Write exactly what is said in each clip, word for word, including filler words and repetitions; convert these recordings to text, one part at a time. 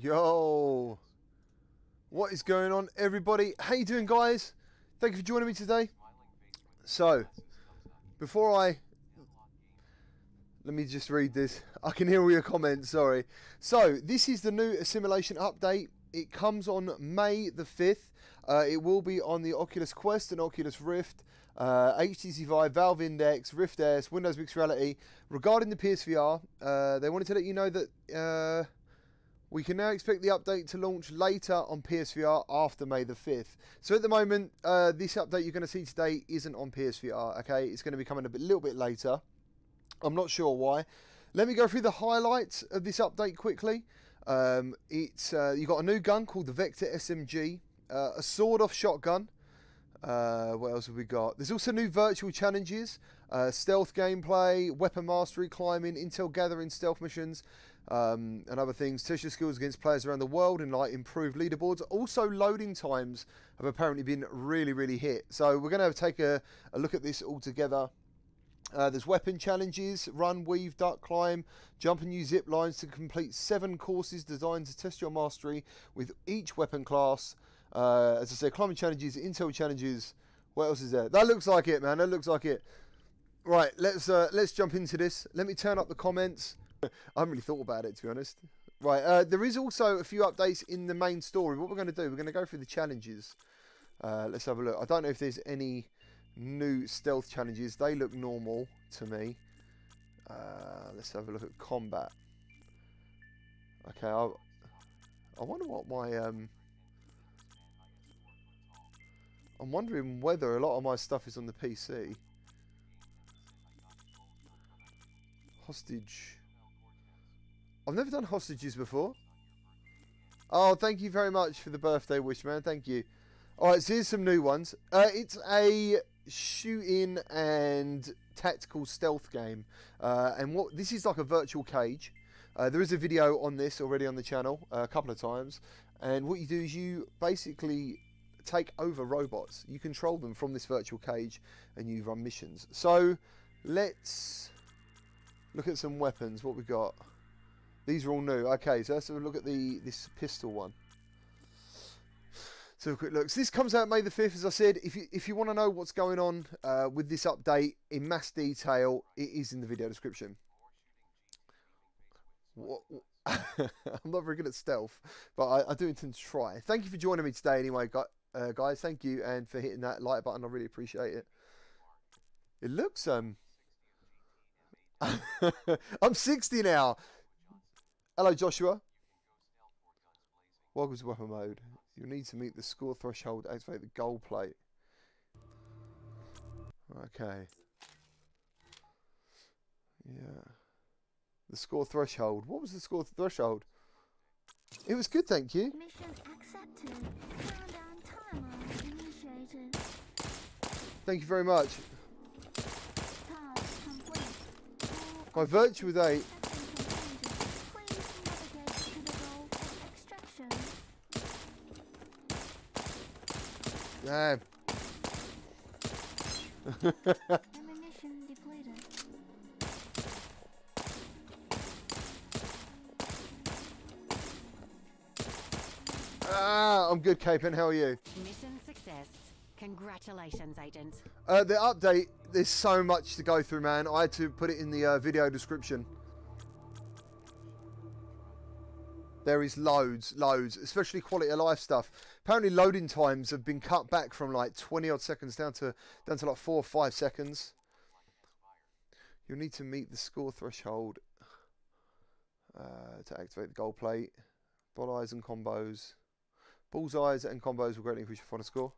Yo, what is going on, everybody? How you doing, guys? Thank you for joining me today. So, before I let me just read this. I can hear all your comments. Sorry. So this is the new assimilation update. It comes on May the fifth. Uh, it will be on the Oculus Quest and Oculus Rift, uh, H T C Vive, Valve Index, Rift S, Windows Mixed Reality. Regarding the P S V R, uh, they wanted to let you know that. Uh, We can now expect the update to launch later on P S V R after May the fifth. So at the moment, uh, this update you're going to see today isn't on P S V R, okay? It's going to be coming a bit, little bit later. I'm not sure why. Let me go through the highlights of this update quickly. Um, it's uh, you got a new gun called the Vector S M G, uh, a sword-off shotgun. Uh, what else have we got? There's also new virtual challenges, uh, stealth gameplay, weapon mastery, climbing, intel gathering, stealth missions, Um, and other things. Test your skills against players around the world and like improved leaderboards. Also, loading times have apparently been really, really hit. So we're going to take a, a look at this all together. Uh, there's weapon challenges: run, weave, duck, climb, jump, and use zip lines to complete seven courses designed to test your mastery with each weapon class. Uh, as I said, climbing challenges, intel challenges. What else is there? That looks like it, man. That looks like it. Right, let's uh, let's jump into this. Let me turn up the comments. I haven't really thought about it, to be honest. Right, uh, there is also a few updates in the main story. What we're going to do, we're going to go through the challenges. Uh, let's have a look. I don't know if there's any new stealth challenges. They look normal to me. Uh, let's have a look at combat. Okay, I, I wonder what my... Um, I'm wondering whether a lot of my stuff is on the P C. Hostage... I've never done hostages before. Oh, thank you very much for the birthday wish, man. Thank you. All right, so here's some new ones. Uh, it's a shooting and tactical stealth game. Uh, and what this is like a virtual cage. Uh, there is a video on this already on the channel uh, a couple of times. And what you do is you basically take over robots. You control them from this virtual cage and you run missions. So let's look at some weapons, what we got. These are all new. Okay, so let's have a look at the this pistol one. So a quick look. So this comes out May the fifth, as I said. If you, if you want to know what's going on uh, with this update in mass detail, it is in the video description. What, what? I'm not very good at stealth, but I, I do intend to try. Thank you for joining me today anyway, uh, guys. Thank you, and for hitting that like button. I really appreciate it. It looks... um. I'm sixty now. Hello, Joshua. Welcome to weapon mode. You'll need to meet the score threshold to activate the goal plate. Okay. Yeah. The score threshold. What was the score threshold? It was good, thank you. Mission accepted. Countdown timeout initiated. Thank you very much. My virtue with eight. Damn. Ammunition depleted. Ah, I'm good, Capin. How are you? Mission success. Congratulations, Agent. Uh, the update, there's so much to go through, man. I had to put it in the uh, video description. There is loads, loads, especially quality of life stuff. Apparently loading times have been cut back from like twenty odd seconds down to down to like four or five seconds. You'll need to meet the score threshold uh, to activate the goal plate. Bullseyes and combos. Bullseyes and combos will greatly increase your final score.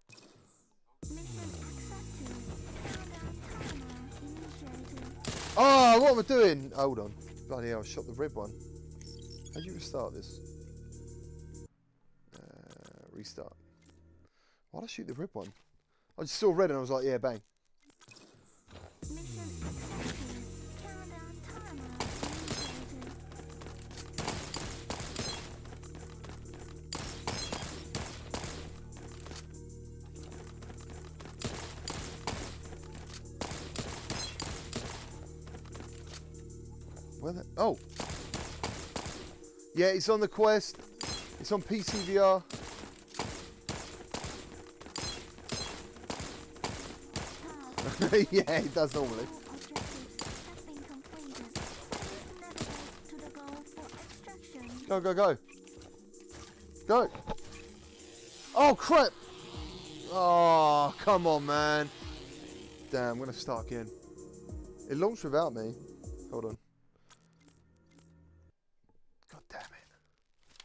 Oh, what am I doing? Hold on. Bloody hell, I shot the red one. How do you restart this? Uh, restart. Why did I shoot the red one? I just saw red and I was like, yeah, bang. Where the... Oh! Yeah, it's on the Quest. It's on P C V R. Yeah, it does normally. Go, go, go. Go. Oh, crap. Oh, come on, man. Damn, I'm going to start again. It launched without me. Hold on. God damn it.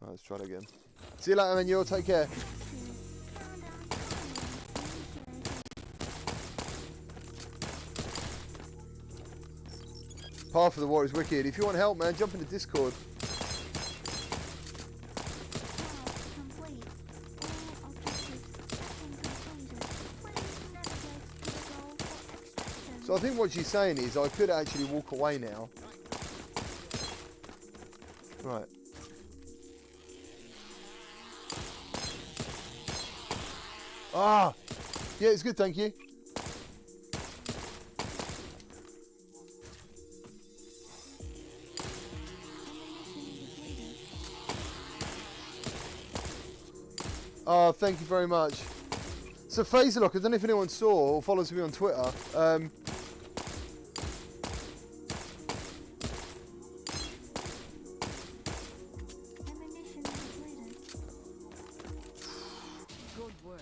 All right, let's try it again. See you later, man. You'll take care. Path of the War is wicked. If you want help, man, jump into Discord. So I think what she's saying is I could actually walk away now. Right. Ah! Yeah, it's good, thank you. Oh, thank you very much. So, Phaserlock, I don't know if anyone saw or follows me on Twitter. Um, Good work,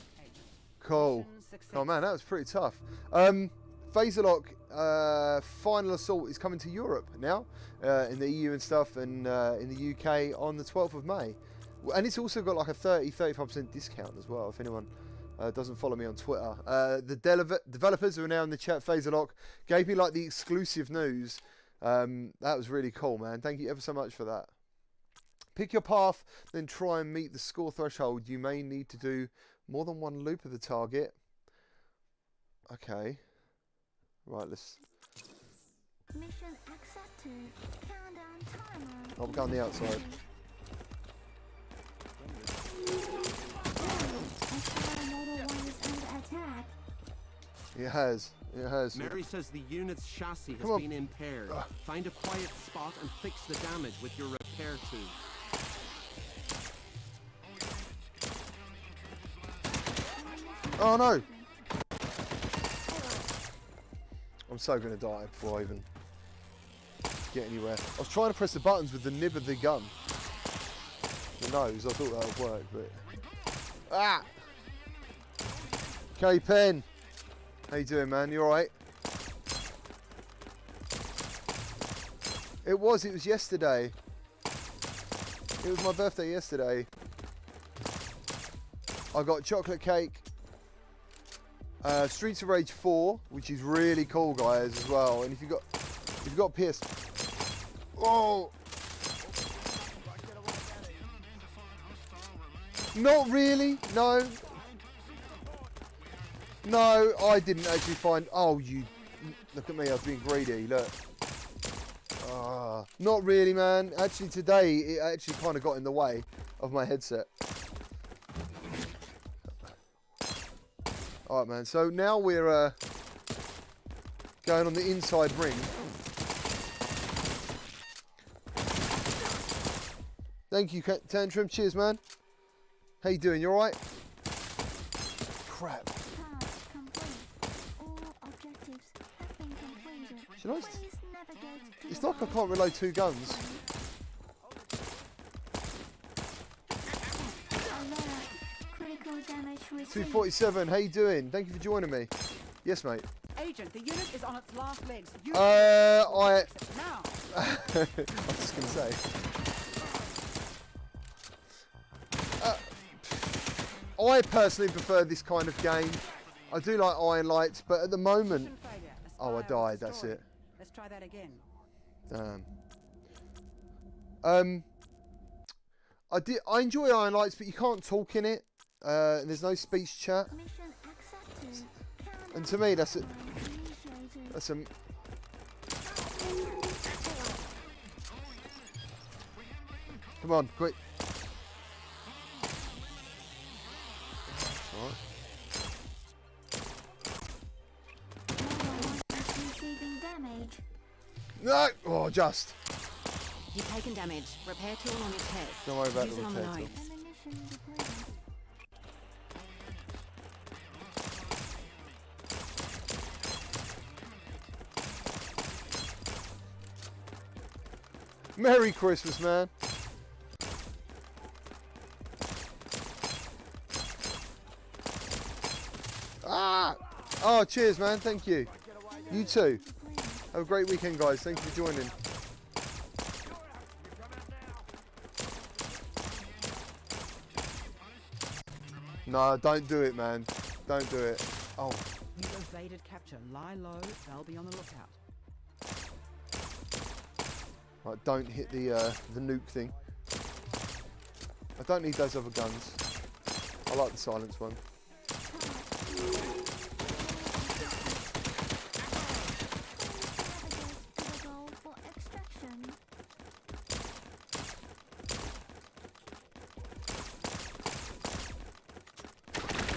cool. Oh, man, that was pretty tough. Um, Phaserlock, uh, Final Assault is coming to Europe now, uh, in the E U and stuff, and uh, in the U K on the twelfth of May. And it's also got like a thirty, thirty-five percent discount as well, if anyone uh, doesn't follow me on Twitter. Uh, the developers who are now in the chat, Phaserlock, gave me like the exclusive news. Um, that was really cool, man. Thank you ever so much for that. Pick your path, then try and meet the score threshold. You may need to do more than one loop of the target. Okay. Right, let's... Mission accepted. Countdown timer. Oh, we'll go on the outside. It has. It has. Mary says the unit's chassis has been impaired. Ugh. Find a quiet spot and fix the damage with your repair tool. Oh no! I'm so gonna die before I even get anywhere. I was trying to press the buttons with the nib of the gun. The nose. I thought that would work, but ah! K Pen. How you doing, man? You all right? It was. It was yesterday. It was my birthday yesterday. I got chocolate cake. Uh, Streets of Rage four, which is really cool, guys, as well. And if you got, if you got P S, oh, not really. No. No, I didn't actually find... Oh, you... Look at me, I was being greedy, look. Uh, not really, man. Actually, today, it actually kind of got in the way of my headset. All right, man. So now we're uh, going on the inside ring. Thank you, Tantrum. Cheers, man. How you doing? You all right? Crap. Nice. It's like I can't reload two guns. two forty-seven, how you doing? Thank you for joining me. Yes, mate. Agent, the unit is on its last legs. Uh, I... I was just going to say. Uh, I personally prefer this kind of game. I do like iron lights, but at the moment... Oh, I died, that's it. Let's try that again. Damn. Um, I did. I enjoy Iron Lights, but you can't talk in it. Uh, and there's no speech chat. And to me, that's a, that's a. Come on, quick. All right. No! Oh, just. You've taken damage. Repair tool on its head. Don't worry about Use the repair tool. Merry Christmas, man. Ah! Oh, cheers, man. Thank you. You too. Have a great weekend, guys. Thanks for joining. No, don't do it, man. Don't do it. Oh. You evaded capture. Lie low. They'll be on the lookout. Right, don't hit the uh, the nuke thing. I don't need those other guns. I like the silence one.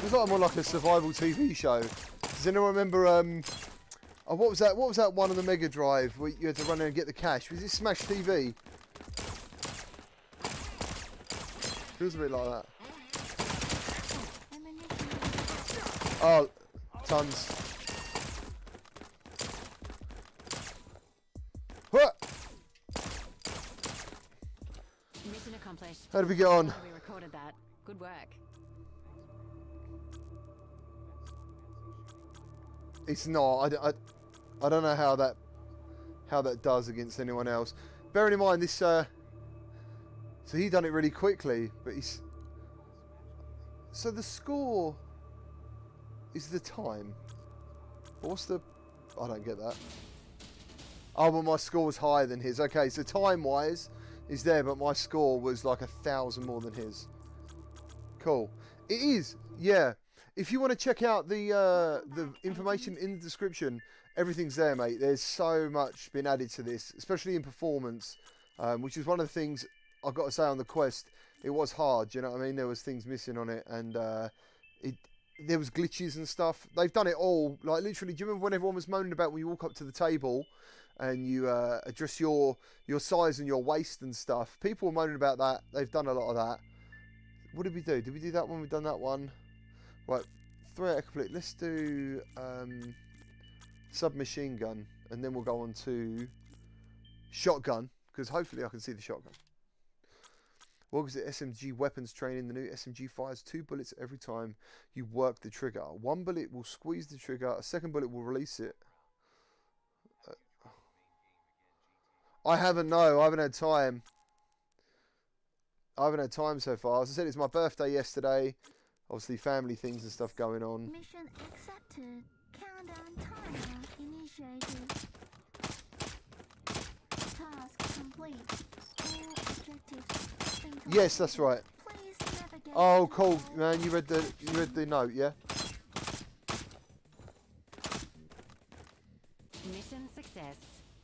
It's like more like a survival T V show. Does anyone remember? Um, oh, what was that? What was that one on the Mega Drive where you had to run in and get the cash? Was it Smash T V? Feels a bit like that. Oh, tons. Mission accomplished. How did we get on? We recorded that. Good work. It's not. I, I, I don't know how that how that does against anyone else. Bearing in mind this, uh, so he done it really quickly, but he's. So the score is the time. But what's the? I don't get that. Oh, but my score was higher than his. Okay, so time-wise, is there, but my score was like a thousand more than his. Cool. It is. Yeah. If you want to check out the uh, the information in the description, everything's there, mate. There's so much been added to this, especially in performance, um, which is one of the things I've got to say on the Quest. It was hard, you know what I mean? There was things missing on it, and uh, it there was glitches and stuff. They've done it all. Like, literally, do you remember when everyone was moaning about when you walk up to the table and you uh, address your, your size and your waist and stuff? People were moaning about that. They've done a lot of that. What did we do? Did we do that one? We've done that one. Right, three out of complete. Let's do um, submachine gun, and then we'll go on to shotgun, because hopefully I can see the shotgun. What was the S M G weapons training? The new S M G fires two bullets every time you work the trigger. One bullet will squeeze the trigger. A second bullet will release it. Uh, I haven't, no, I haven't had time. I haven't had time so far. As I said, it's my birthday yesterday. Obviously, family things and stuff going on. Mission accepted. Countdown timer initiated. Task complete. All objectives completed. Yes, that's right. Please navigate. Oh, cool, man! You read the you read the note, yeah? Mission success.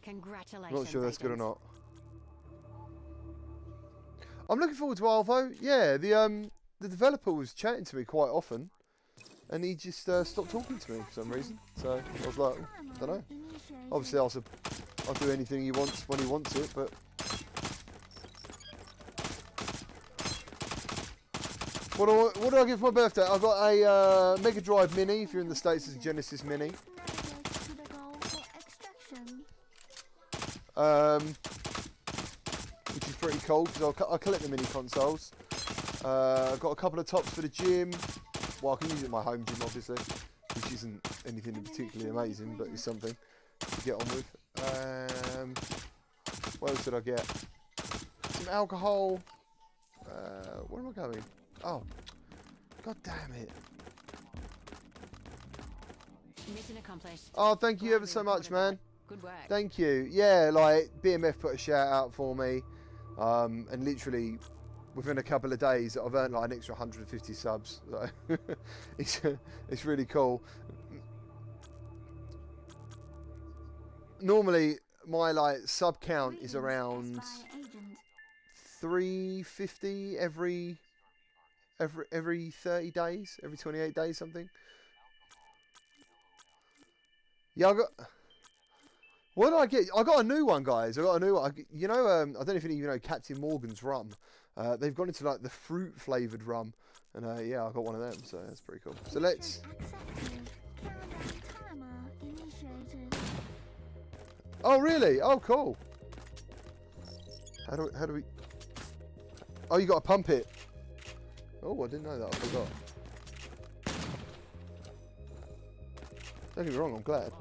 Congratulations. Not sure that's good or not. I'm looking forward to Alvo. Yeah, the um. The developer was chatting to me quite often, and he just uh, stopped talking to me for some reason. So I was like, I don't know. Obviously, I'll, I'll do anything he wants when he wants it, but. What do I, what do I get for my birthday? I've got a uh, Mega Drive Mini. If you're in the States, it's a Genesis Mini. Um, which is pretty cool, because I'll, I'll collect the mini consoles. Uh, I've got a couple of tops for the gym. Well, I can use it in my home gym, obviously, which isn't anything particularly amazing, but it's something to get on with. Um, what else did I get? Some alcohol. Uh, where am I going? Oh, god damn it! Mission accomplished. Oh, thank you ever so much, man. Good work. Thank you. Yeah, like B M F put a shout out for me, um, and literally. Within a couple of days, I've earned like an extra one hundred fifty subs. So it's it's really cool. Normally, my like sub count is around three fifty every every every thirty days, every twenty-eight days, something. Yeah, I got What did I get? I got a new one, guys. I got a new one. I, you know, um, I don't know if any of you know Captain Morgan's rum. Uh, they've gone into like the fruit flavoured rum, and uh, yeah, I got one of them, so that's pretty cool. So let's. Oh really? Oh cool. How do we, how do we? Oh, you got to pump it. Oh, I didn't know that. I forgot. Don't get me wrong. I'm glad.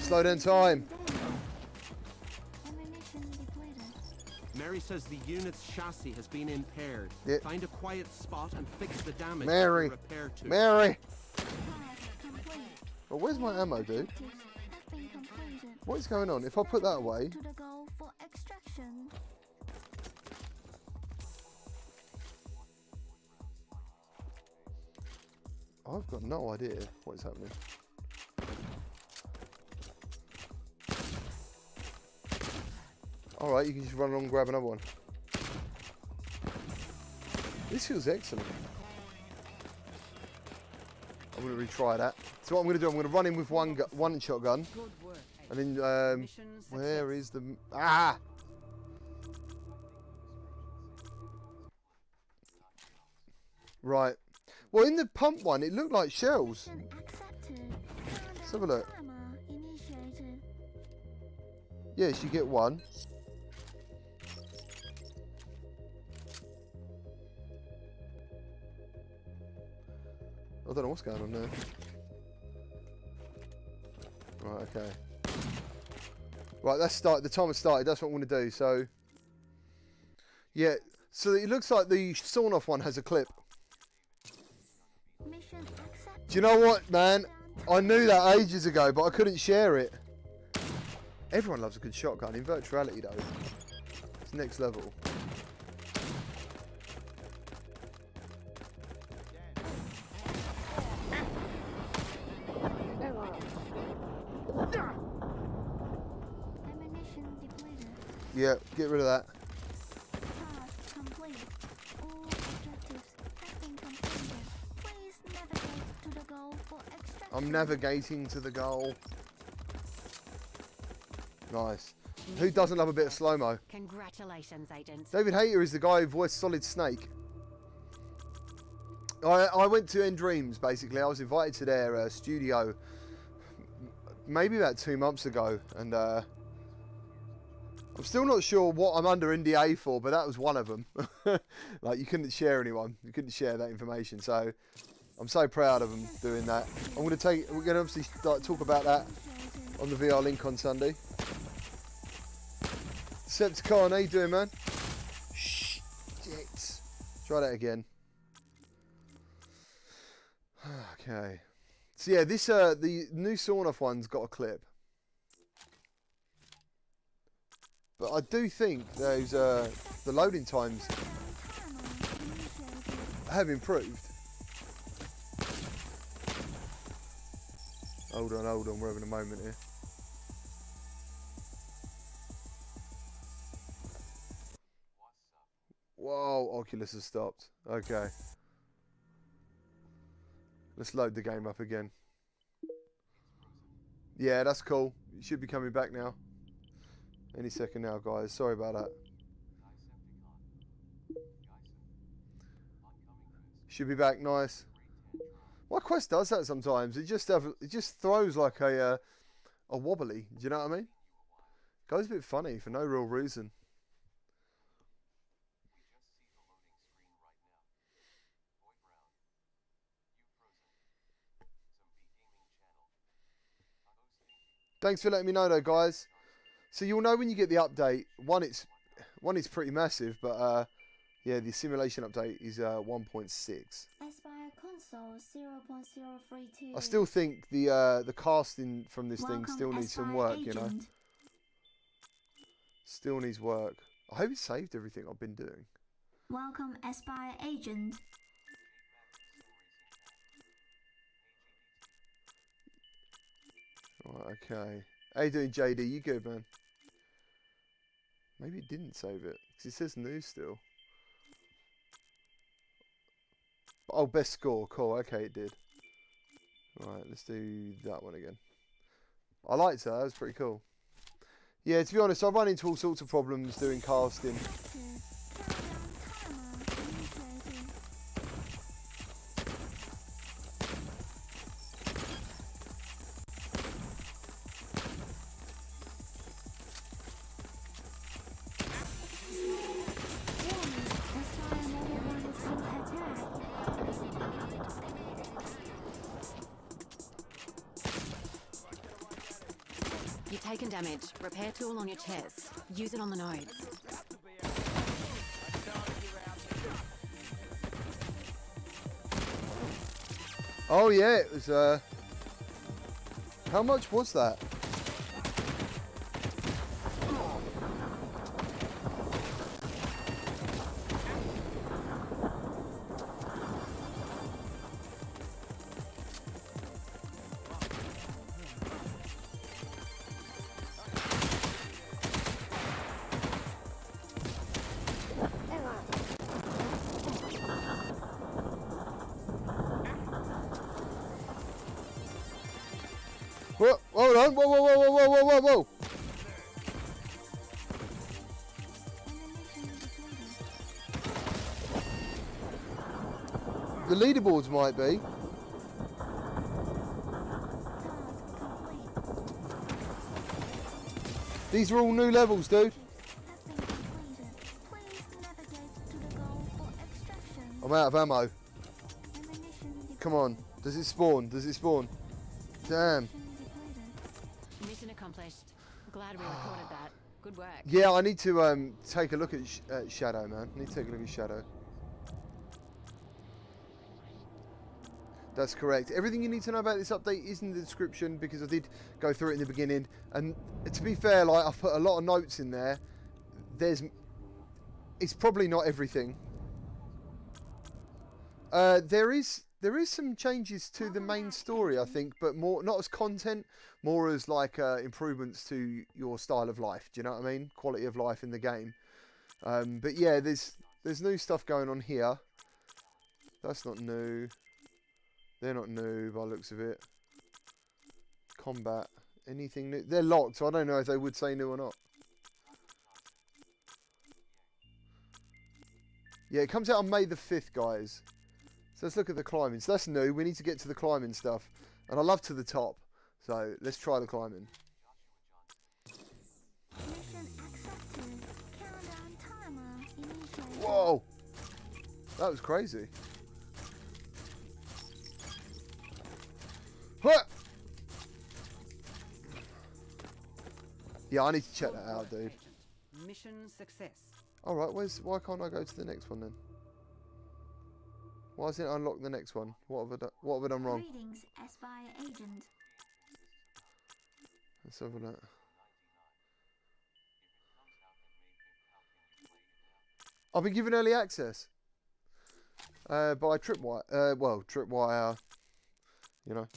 Slow down time. Mary says the unit's chassis has been impaired. Yeah. Find a quiet spot and fix the damage. Mary. Repair to. Mary. Well, where's my ammo, dude? What is going on? If I put that away. I've got no idea what is happening. Alright, you can just run along and grab another one. This feels excellent. I'm going to retry that. So what I'm going to do, I'm going to run in with one gu one shotgun. And then, um, where is the... Ah! Right. Well, in the pump one, it looked like shells. Let's have a look. Yes, you get one. I don't know what's going on there. Right, okay. Right, that's start. The timer started. That's what I'm going to do. So, yeah. So it looks like the sawn-off one has a clip. Do you know what, man? I knew that ages ago, but I couldn't share it. Everyone loves a good shotgun in virtuality, though. It's next level. Yeah, get rid of that. I'm navigating to the goal. Nice. Who doesn't love a bit of slow-mo? Congratulations, agents. David Hayter is the guy who voiced Solid Snake. I, I went to N-Dreams, basically. I was invited to their uh, studio maybe about two months ago, and... Uh, I'm still not sure what I'm under N D A for, but that was one of them. Like, you couldn't share anyone. You couldn't share that information. So, I'm so proud of them doing that. I'm going to take... We're going to obviously start, talk about that on the V R Link on Sunday. Decepticon, how you doing, man? Shit. Try that again. Okay. So, yeah, this... Uh, the new sawn-off one's got a clip. But I do think those uh, the loading times have improved. Hold on, hold on, we're having a moment here. Whoa, Oculus has stopped. Okay. Let's load the game up again. Yeah, that's cool. It should be coming back now. Any second now, guys. Sorry about that. Should be back. Nice. My Quest does that sometimes. It just have, it just throws like a uh, a wobbly. Do you know what I mean? Goes a bit funny for no real reason. Thanks for letting me know, though, guys. So you'll know when you get the update. One, it's one is pretty massive, but uh, yeah, the simulation update is uh, one point six. I still think the uh, the casting from this Welcome thing still needs Espire some work, agent. You know. Still needs work. I hope it saved everything I've been doing. Welcome, Espire agent. Right, okay. How you doing, J D? You good, man? Maybe it didn't save it, because it says new still. Oh, best score. Cool. Okay, it did. Right, let's do that one again. I liked that, that was pretty cool. Yeah, to be honest, I run into all sorts of problems doing casting. Damage. Repair tool on your chest. Use it on the nodes. Oh yeah, it was uh how much was that? Whoa, whoa, whoa, whoa, whoa, whoa, whoa! The leaderboards might be. These are all new levels, dude. I'm out of ammo. Come on. Does it spawn? Does it spawn? Damn. Glad we recorded that. Good work. Yeah, I need to um, take a look at, sh at Shadow, man. I need to take a look at Shadow. That's correct. Everything you need to know about this update is in the description because I did go through it in the beginning. And to be fair, like I've put a lot of notes in there. There's, it's probably not everything. Uh, there is. There is some changes to the main story, I think, but more not as content, more as like uh, improvements to your style of life. Do you know what I mean? Quality of life in the game. Um, but yeah, there's there's new stuff going on here. That's not new. They're not new by the looks of it. Combat. Anything new? They're locked, so I don't know if they would say new or not. Yeah, it comes out on May the fifth, guys. So let's look at the climbing. So that's new. We need to get to the climbing stuff. And I love to the top. So let's try the climbing. Whoa! That was crazy. Huh! Yeah, I need to check that out, dude. Mission success. Alright, where's why can't I go to the next one then? Why doesn't it unlock the next one? What have I done, what have I done wrong? Greetings, Espire agent. Let's have a look. I've been given early access. Uh, by Tripwire. Uh, well, Tripwire. You know.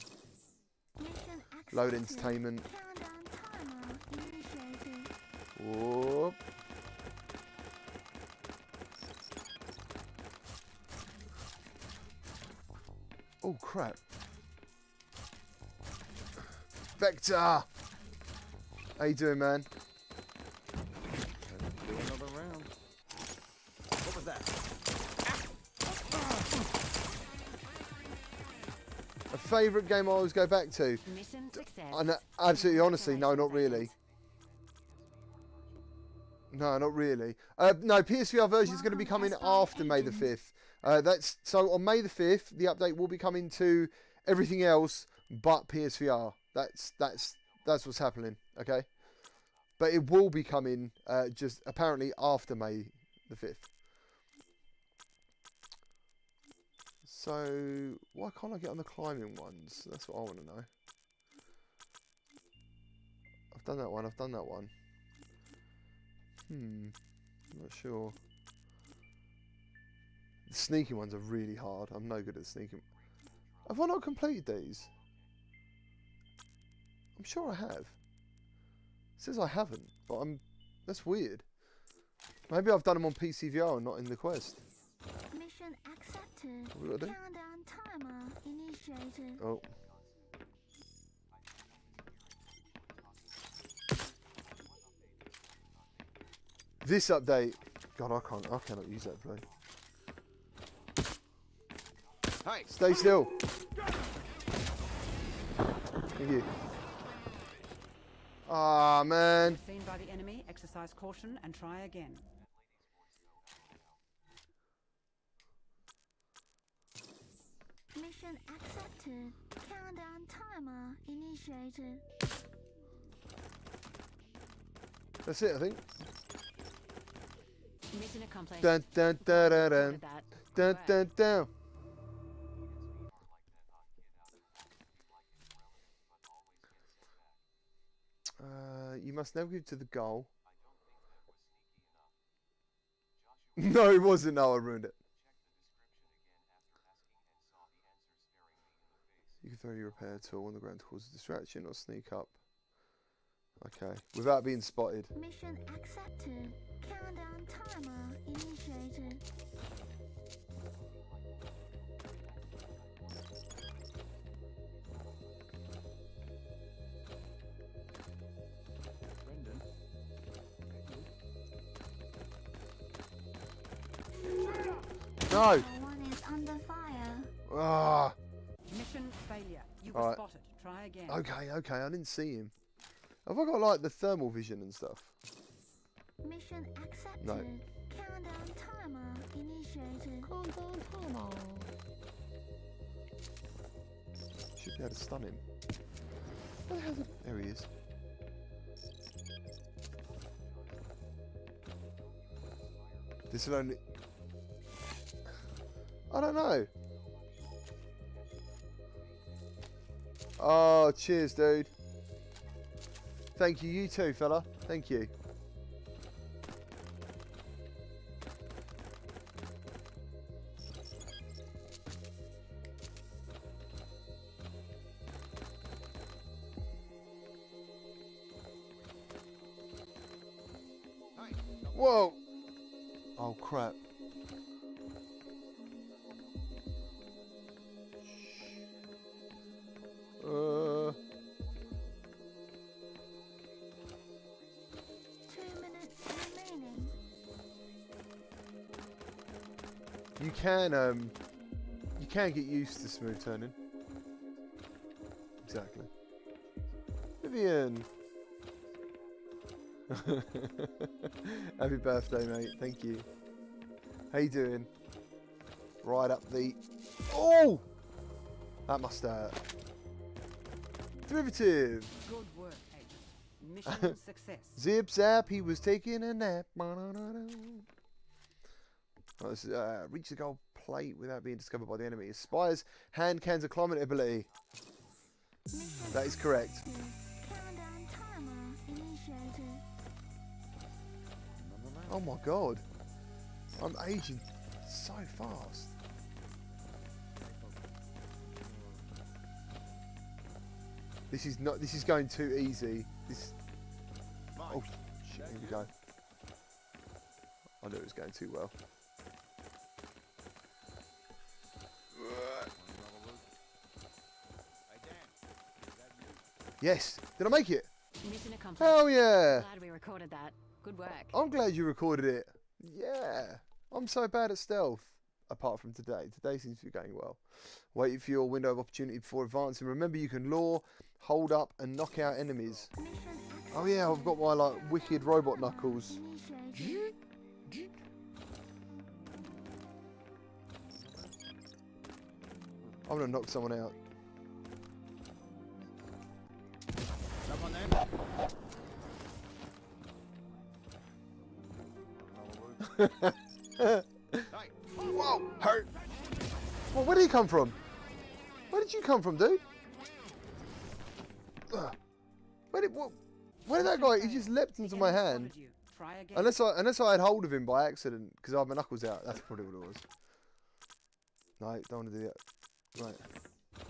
Load Entertainment. Whoop. Oh crap. Vector! How you doing, man? Let's do another round. What was that? A favourite game I always go back to. Mission success. I know, absolutely, honestly, no, not really. No, not really. Uh, no, P S V R version is going to be coming after May the fifth. Uh, that's so on May the fifth, the update will be coming to everything else but P S V R. That's that's that's what's happening, okay? But it will be coming uh, just apparently after May the fifth. So why can't I get on the climbing ones? That's what I want to know. I've done that one. I've done that one. Hmm, I'm not sure. The sneaky ones are really hard. I'm no good at sneaking. Have I not completed these? I'm sure I have. It says I haven't, but I'm. That's weird. Maybe I've done them on P C V R and not in the Quest. Mission accepted. Countdown timer initiated. Oh, This update, God, I can't, I cannot use that play. Hey. Stay still. Thank you. Ah, oh, man. Seen by the enemy, exercise caution and try again. Mission accepted. Countdown timer initiated. That's it, I think. Mission accomplished. Dun dun dun dun dun dun dun dun. Uh, you must never give to the goal. No, it wasn't. No, I ruined it. You can throw your repair tool on the ground to cause a distraction or sneak up. Okay, without being spotted. Mission accepted. Countdown timer initiated. No! One is under fire. Ah. Mission failure. You were right. Spotted. Try again. Okay, okay, I didn't see him. Have I got like the thermal vision and stuff? Mission accepted. No. Countdown timer initiated. Countdown timer. Should be able to stun him. Where the hell is it? There he is. This will only. I don't know. Oh, cheers, dude. Thank you, you too, fella. Thank you. Whoa. Oh, crap. Uh. Two minutes remaining. You can um, you can get used to smooth turning. Exactly. Vivian. Happy birthday, mate. Thank you. How you doing? Right up the. Oh, that must hurt. Derivative. Good work, agent. Mission success. Zip zap, he was taking a nap. Oh, this is, uh, reach the gold plate without being discovered by the enemy. Aspires hand cans of climbing ability. Mission that is correct. Countdown timer initiated. Oh my god. I'm aging so fast. This is not. This is going too easy. This. Oh shit! Here we go. I knew it was going too well. Yes. Did I make it? Mission accomplished. Hell yeah! Glad we recorded that. Good work. I'm glad you recorded it. Yeah. I'm so bad at stealth. Apart from today. Today seems to be going well. Wait for your window of opportunity before advancing. Remember, you can lure, hold up, and knock out enemies. Oh yeah, I've got my like wicked robot knuckles. I'm gonna knock someone out. Whoa! Hurt! Well, where did he come from? Where did you come from, dude? Ugh. Where did what, where did that guy? He just leapt into my hand. Unless I unless I had hold of him by accident because I had my knuckles out. That's probably what it was. No, don't want to do that. Right.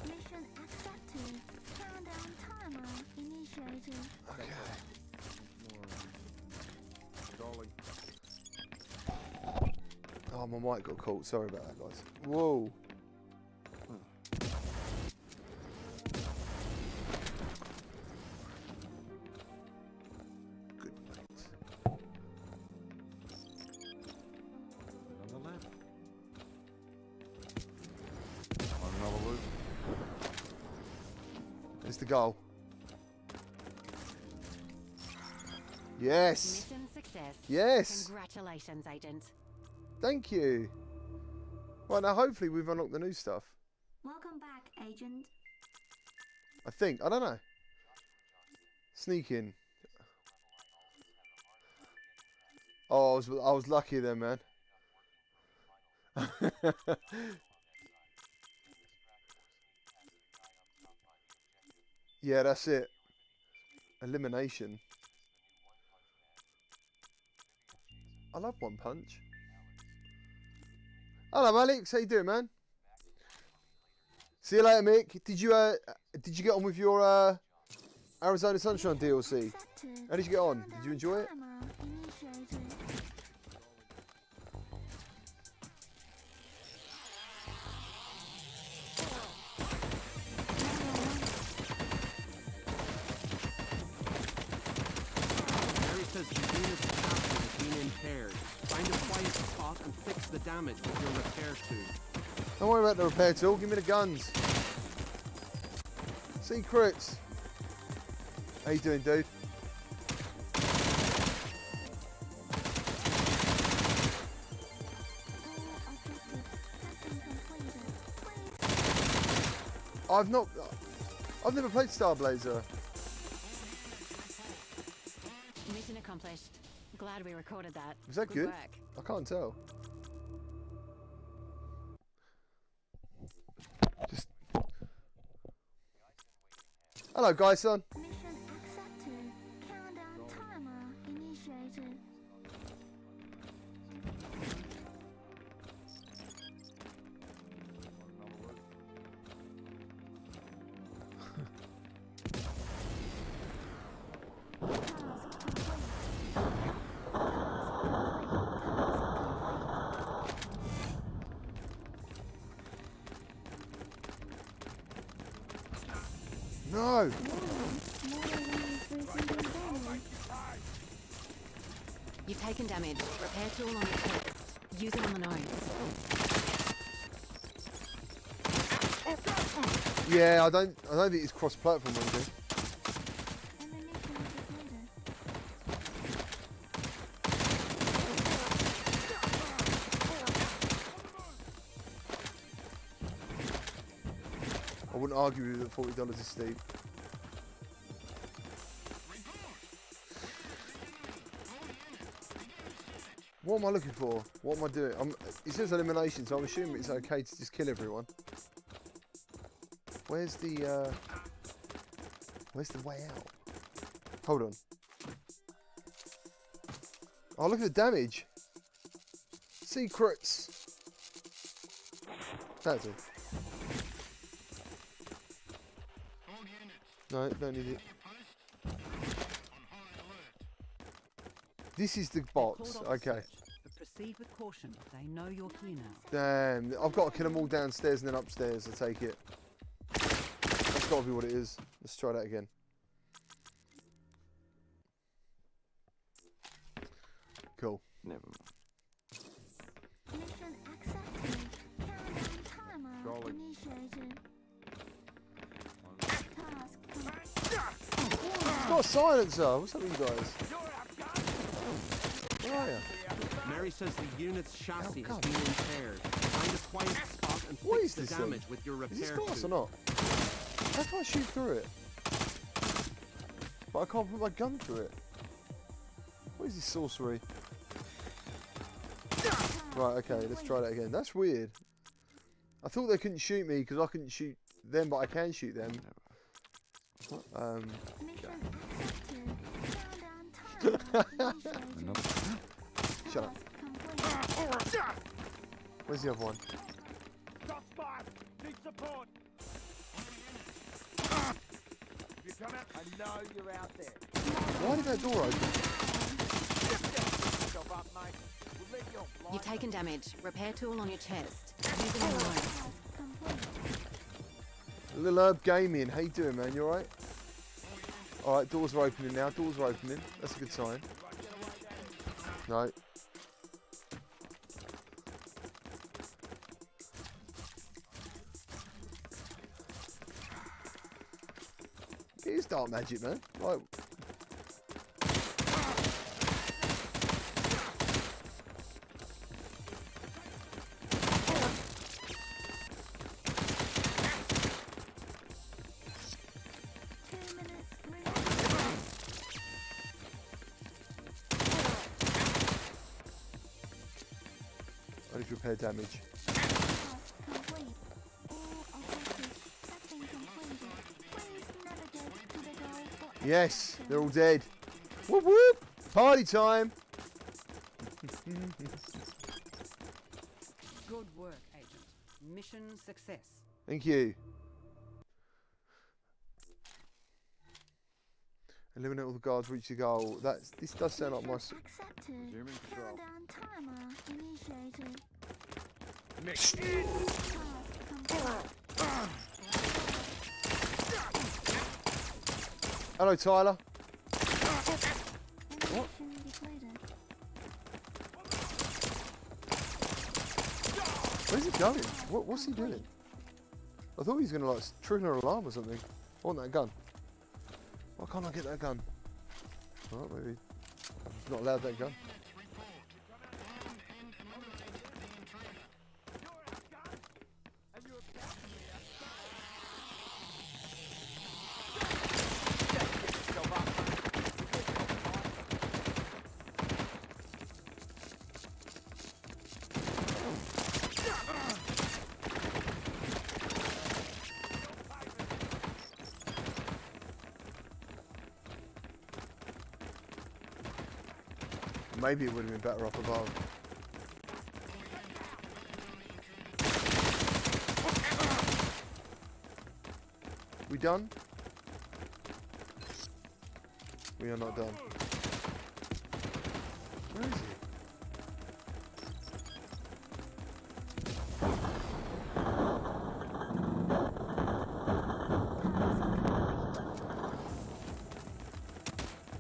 Mission accepted. Countdown timer initiated. Okay. Darling. Oh, my mic got caught. Sorry about that, guys. Whoa. Hmm. Good night. seconds to go. Yes. Mission success. Yes. Congratulations, Agent. Thank you. Well, now hopefully we've unlocked the new stuff. Welcome back, Agent. I think. I don't know. Sneak in. Oh, I was, I was lucky there, man. Yeah, that's it. Elimination. I love One Punch. Hello, Alex. How you doing, man? See you later, Mick. Did you uh, did you get on with your uh, Arizona Sunshine D L C? How did you get on? Did you enjoy it? Damage with your repair tool. Don't worry about the repair tool, give me the guns. Secrets. How you doing, dude? I've not I've never played Star Blazer. Mission accomplished. Glad we recorded that. Was that good? Work. I can't tell. Hello, guys, son. Mission accepted. Countdown timer initiated. No! You've taken damage. Repair tool on the chest. Use it on the nose. Yeah, I don't I don't think it's cross-platform or anything. Argue with you that forty dollars is steep. What am I looking for? What am I doing? I'm, it says elimination, so I'm assuming it's okay to just kill everyone. Where's the uh, where's the way out? Hold on. Oh, look at the damage. Secrets. That's it. No, don't need it. This is the box. Okay. Proceed with caution. They know you're here now. Damn, I've got to kill them all downstairs and then upstairs. I take it. That's got to be what it is. Let's try that again. Cool. Never mind. Mission accepted. Countdown timer initiated. It's got a silencer. What's up with you guys? Where are you? Mary says the unit's chassis oh, has been impaired. Find a quiet spot and what fix is the damage thing? With your repair. Is this glass or not? How can I shoot through it? But I can't put my gun through it. What is this sorcery? Right, okay, let's try that again. That's weird. I thought they couldn't shoot me because I couldn't shoot them, but I can shoot them. Um, shut up. Where's the other one? Why did that door open? You've taken damage. Repair tool on your chest. Lil Erb Gaming, how you doing, man? You alright? Alright, doors are opening now. Doors are opening. That's a good sign. No. is dark magic, man. Right. I need to repair damage. Yes, they're all dead. Whoop whoop! Party time! Good work, Agent. Mission success. Thank you. Eliminate all the guards, reach the goal. That's this does sound like my accepted. Countdown timer initiated. Next. Hello, Tyler. What? Where's he going? What, what's he doing? I thought he was going to like trigger an alarm or something. I want that gun. Why can't I get that gun? Alright, maybe. I'm just not allowed that gun. Maybe it would have been better off above. We done? We are not done. Where is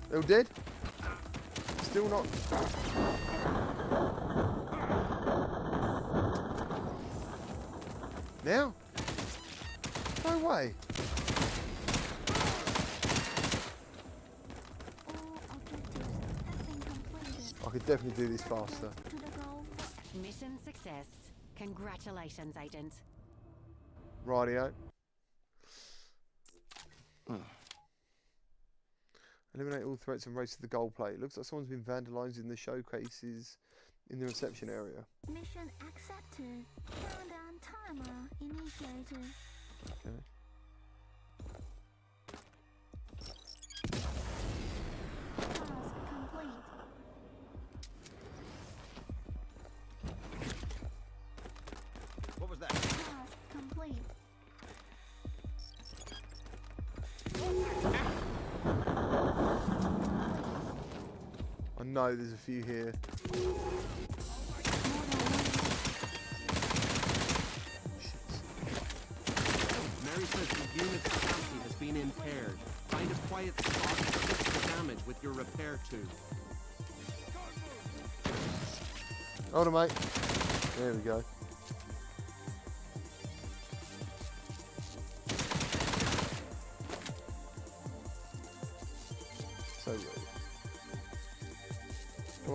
he? They all dead? Still not. Now? No way. I could definitely do this faster. Mission success. Congratulations, Agent. Rightio. Eliminate all threats and race to the goal plate. Looks like someone's been vandalised in the showcases in the reception area. Mission accepted. Countdown timer initiated. Okay. Task complete. What was that? Task complete. No, there's a few here. Mary says the unit's bounty has been impaired. Find a quiet spot and fix the damage with your repair tube. Hold on, mate. There we go. So good. Come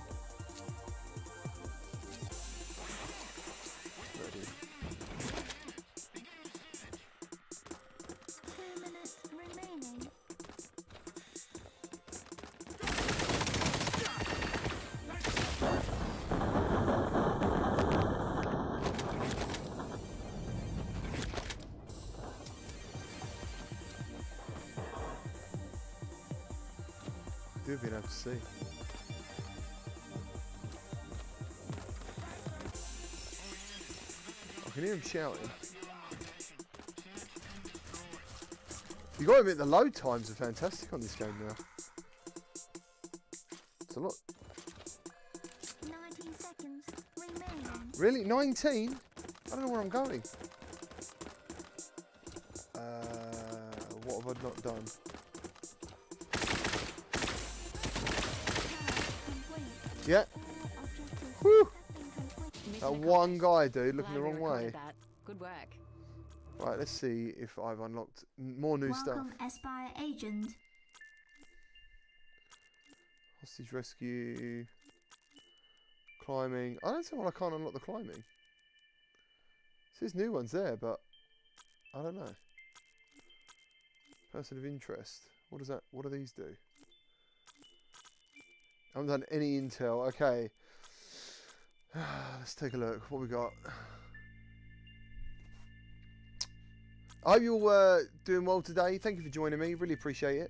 Ready. Two minutes remaining. You've been able to see. I can hear him shouting. You gotta admit the load times are fantastic on this game now. It's a lot. nineteen seconds remaining. Really? nineteen? I don't know where I'm going. Uh, what have I not done? Yeah. Whew. That one guy, dude, looking the wrong way. Good work. Right, let's see if I've unlocked more new Welcome, stuff. Welcome, Espire agent. Hostage rescue. Climbing. I don't see why I can't unlock the climbing. So there's new ones there, but I don't know. Person of interest. What does that? What do these do? I haven't done any intel. Okay. Let's take a look. What we got? I hope you're all uh, doing well today. Thank you for joining me. Really appreciate it.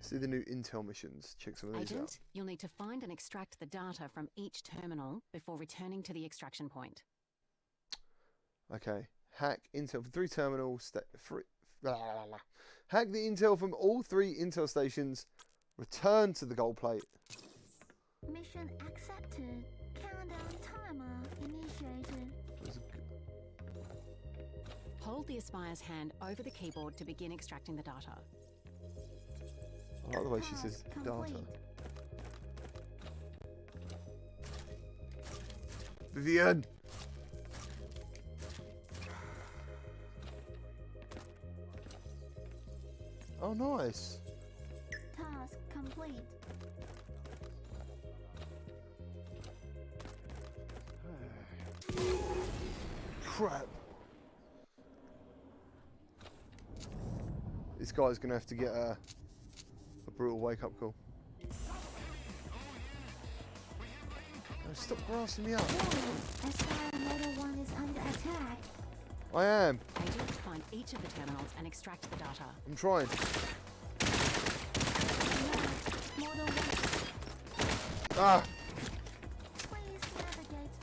See the new intel missions. Check some of these Agent, out. You'll need to find and extract the data from each terminal before returning to the extraction point. Okay. Hack intel from three terminals. Three, blah, blah, blah. Hack the intel from all three intel stations. Return to the gold plate. Mission accepted. Countdown timer initiated. Hold the Aspire's hand over the keyboard to begin extracting the data. I like the way she says data. Vivian! Oh, nice. Task complete. Crap. This guy's gonna have to get a, a brutal wake-up call. Oh, stop grassing me up. I am. I need to find each of the terminals and extract the data. I'm trying. Ah.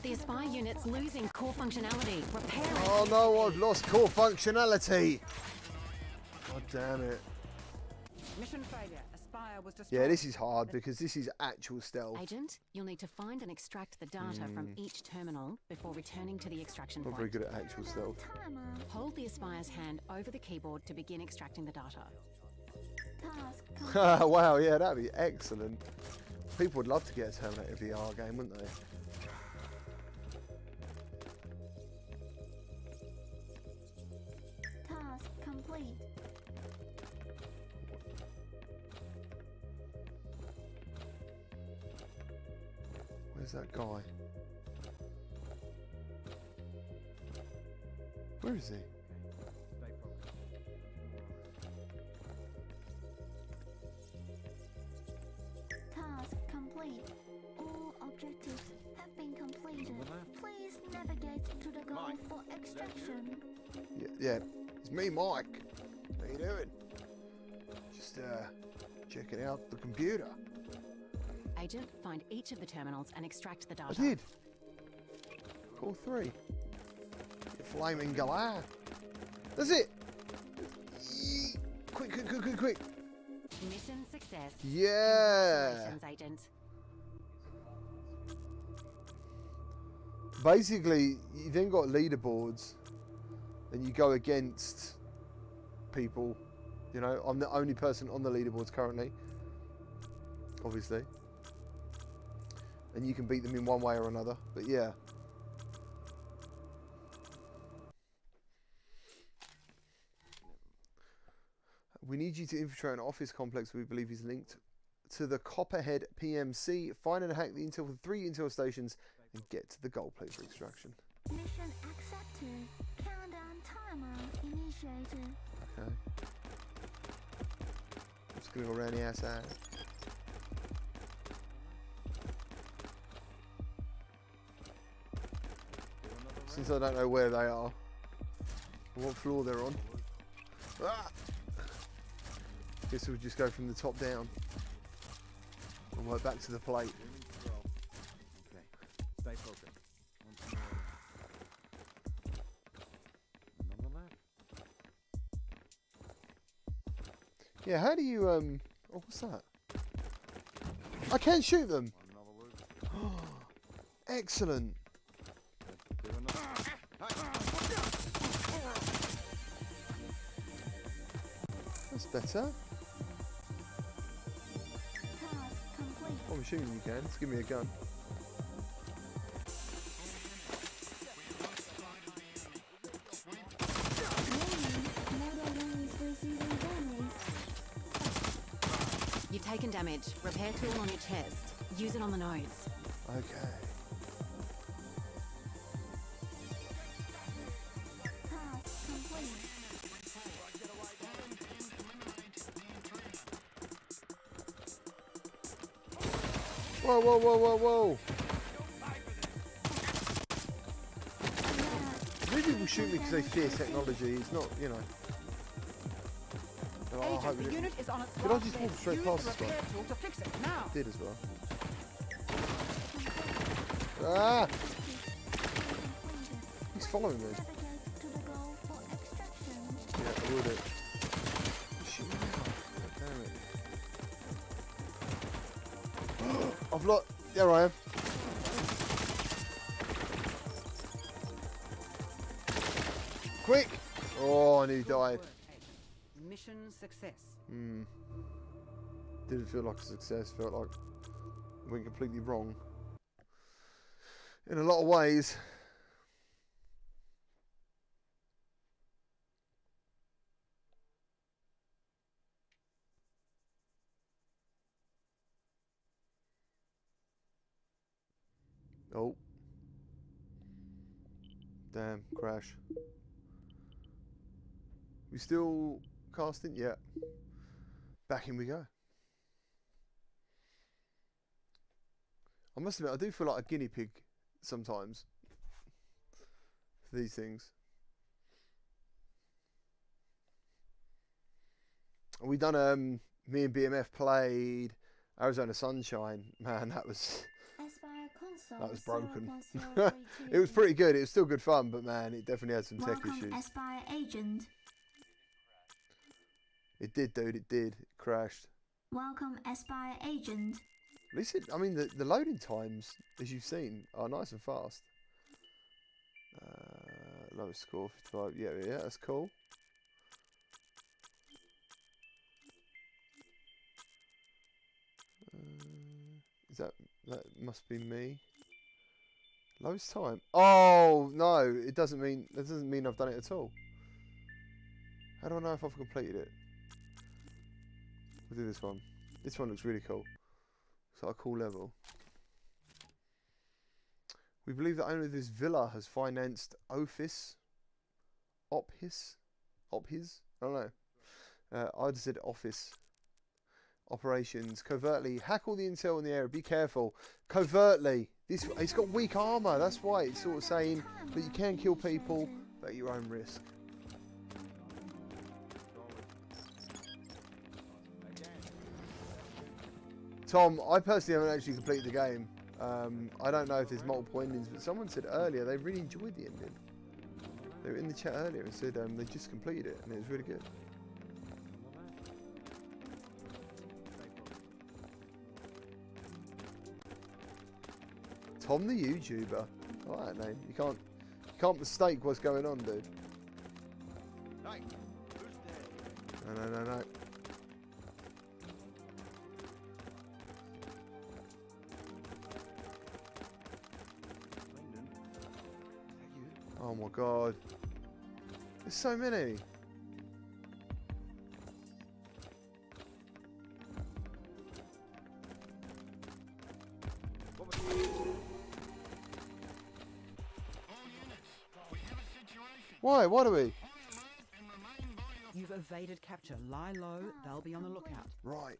The Aspire unit's losing core functionality. Repair it. Oh no, I've lost core functionality. God damn it. Mission failure. Aspire was destroyed. Yeah, this is hard because this is actual stealth. Agent, you'll need to find and extract the data mm. from each terminal before returning to the extraction point. Not very good at actual stealth. Hold the Aspire's hand over the keyboard to begin extracting the data. Task wow, yeah, that'd be excellent. People would love to get a Terminator V R game, wouldn't they? Complete. Where's that guy? Where is he? Task complete. All objectives have been completed. Please navigate to the goal for extraction. Yeah. yeah. It's me, Mike. How you doing? Just uh, checking out the computer. Agent, find each of the terminals and extract the data. I did. Call three. Flaming Galah. That's it. Quick, quick, quick, quick, quick. Mission success. Yeah. Congratulations, Agent. Basically, you then got leaderboards. And you go against people, you know, I'm the only person on the leaderboards currently, obviously. And you can beat them in one way or another, but yeah. We need you to infiltrate an office complex we believe is linked to the Copperhead P M C. Find and hack the intel for three intel stations and get to the gold plate for extraction. Mission accepted. Countdown timer initiated. Okay. I'm just gonna go around the outside. Since I don't know where they are, what floor they're on. Ah! Guess we'll just go from the top down and work back to the plate. Okay. Stay focused. Yeah, how do you, um, oh, what's that? I can shoot them. Excellent. That's better. Oh, I'm assuming you can. Just give me a gun. taken damage. Repair tool on your chest. Use it on the nose. Okay. Whoa, whoa, whoa, whoa, whoa. Many people shoot me because they fear technology. It's not, you know. Oh, Agent, the unit is on its Could I just walk straight past this one? Did as well. Ah! He's following me. Yeah, I will do it. Shoot me now. Damn it. I've lost. There I am. Quick! Oh, I nearly died. Success. Hmm. Didn't feel like a success. Felt like we went completely wrong in a lot of ways. Oh. Damn, crash. We still casting, yeah. Back in we go. I must admit, I do feel like a guinea pig sometimes for these things. We done um me and B M F played Arizona Sunshine. Man, that was that was broken. It was pretty good. It was still good fun, but man, it definitely had some tech issues. Espire agent. It did, dude. It did. It crashed. Welcome, Espire Agent. At least, it, I mean, the, the loading times, as you've seen, are nice and fast. Uh, lowest score, fifty-five. Yeah, yeah, that's cool. Uh, is that that must be me? Lowest time. Oh no, it doesn't mean. That doesn't mean I've done it at all. How do I know if I've completed it? We'll do this one. This one looks really cool. It's like a cool level. We believe the owner of this villa has financed Ophis. Ophis? Ophis? I don't know. Uh, I just said office. Operations. Covertly. Hack all the intel in the area. Be careful. Covertly. This, it's got weak armour. That's why it's sort of saying that you can kill people at your own risk. Tom, I personally haven't actually completed the game. Um, I don't know if there's multiple endings, but someone said earlier they really enjoyed the ending. They were in the chat earlier and said um, they just completed it, and it was really good. Tom the YouTuber. I like that name. You can't, you can't mistake what's going on, dude. No, no, no, no. Oh my god. There's so many. All units, we have a situation. Why? What are we? You've evaded capture. Lie low. They'll be on the lookout. Right.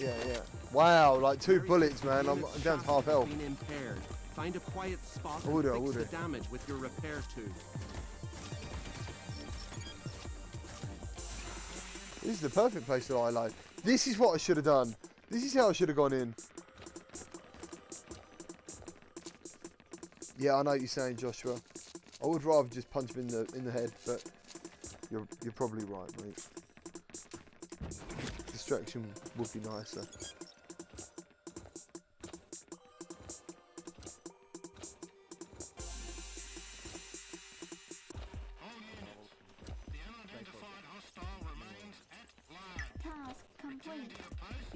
Yeah, yeah. Wow, like two bullets, man. I'm, I'm down to half health. Find a quiet spot and order, fix order. The damage with your repair tube. This is the perfect place to lie low. This is what I should have done. This is how I should have gone in. Yeah, I know what you're saying, Joshua. I would rather just punch him in the in the head, but you're you're probably right, mate. Distraction would be nicer.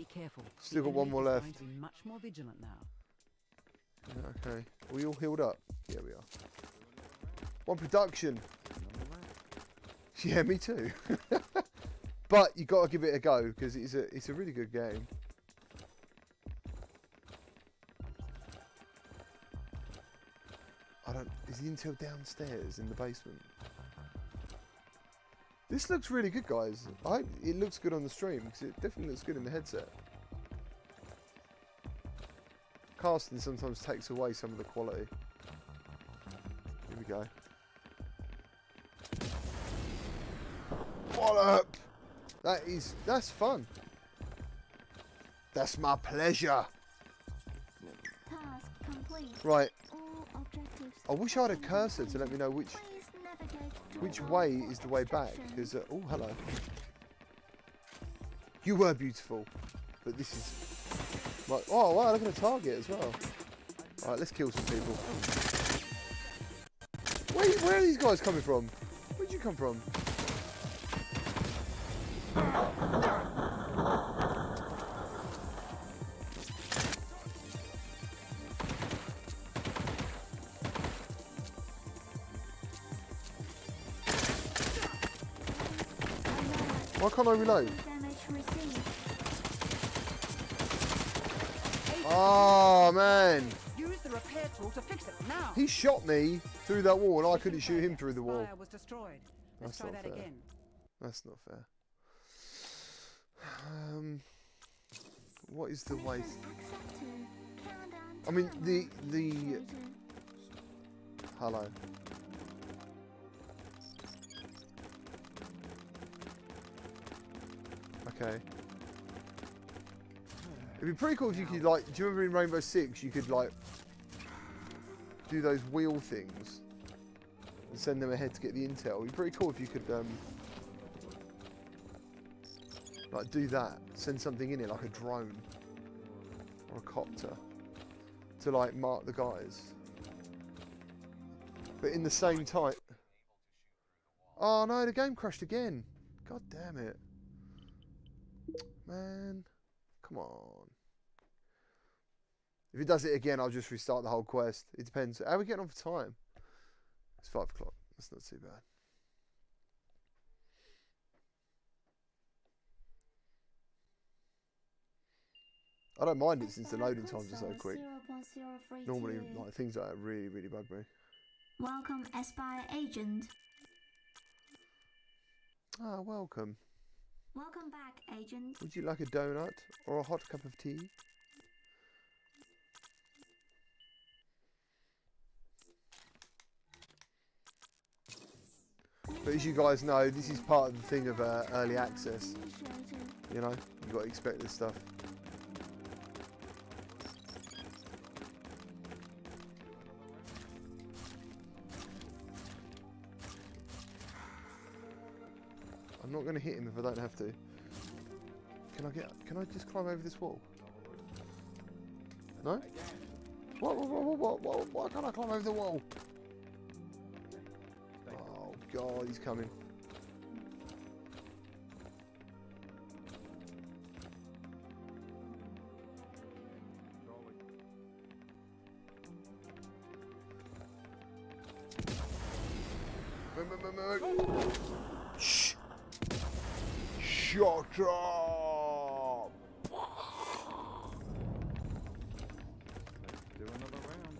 Be careful. Still got one more left. Be much more vigilant now. Okay. Are we all healed up? Yeah, we are. One production. Yeah, me too. But you got to give it a go because it's a it's a really good game. I don't. Is the Intel downstairs in the basement? This looks really good, guys. I it looks good on the stream because it definitely looks good in the headset. Casting sometimes takes away some of the quality. Here we go. Wallop! That is, that's fun. That's my pleasure. Task complete. Right. All objectives. I wish I had a cursor to let me know which which way is the way back. Because uh, oh, hello. You were beautiful, but this is. Like, oh wow! Look at the target as well. All right, let's kill some people. Wait, where are these guys coming from? Where'd you come from? Why can't I reload? Oh man! Use the repair tool to fix it now. He shot me through that wall, and I couldn't shoot him through the wall. Was destroyed. Let's try that again. That's not fair. Um, what is the way? I mean, the the. Hello. Okay. It'd be pretty cool if you could like. Do you remember in Rainbow Six you could like do those wheel things and send them ahead to get the intel? It'd be pretty cool if you could um. Like, do that. Send something in it, like a drone. Or a copter. To, like, mark the guys. But in the same time... Oh, no, the game crashed again. God damn it. Man. Come on. If it does it again, I'll just restart the whole quest. It depends. How are we getting on for time? It's five o'clock. That's not too bad. I don't mind it since the loading times are so quick. Normally, like, things like that really, really bug me. Welcome, Espire Agent. Ah, welcome. Welcome back, Agent. Would you like a donut or a hot cup of tea? But as you guys know, this is part of the thing of uh, early access. You know, you've got to expect this stuff. I'm not going to hit him if I don't have to. Can I get? Can I just climb over this wall? No? What? What? What? What? What? Why can't I climb over the wall? Oh God, he's coming. Shot drop! Let's do another round.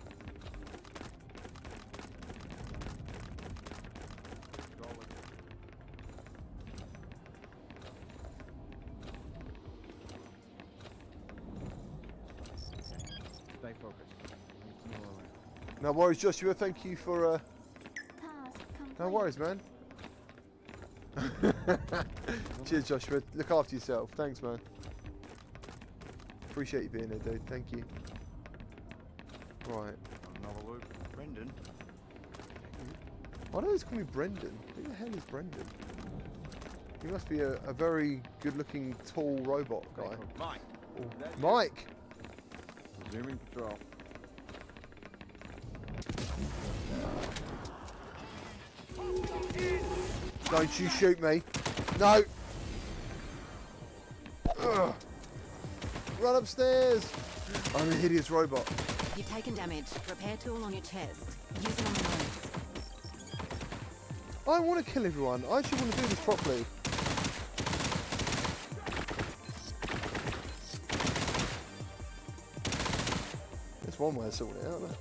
Stay focused. No worries, Joshua. Thank you for. Uh... No worries, man. Cheers, Joshua. Look after yourself. Thanks, man. Appreciate you being here, dude. Thank you. Right. Another loop. Brendan. Why do they call me Brendan? Who the hell is Brendan? He must be a, a very good-looking, tall robot guy. Mike. Oh, Mike. Resuming patrol. Don't you shoot me. No. Ugh. Run upstairs! I'm a hideous robot. You've taken damage. Repair tool on your chest. Use it on the nose. I want to kill everyone. I actually want to do this properly. There's one way of sorting it out, isn't there?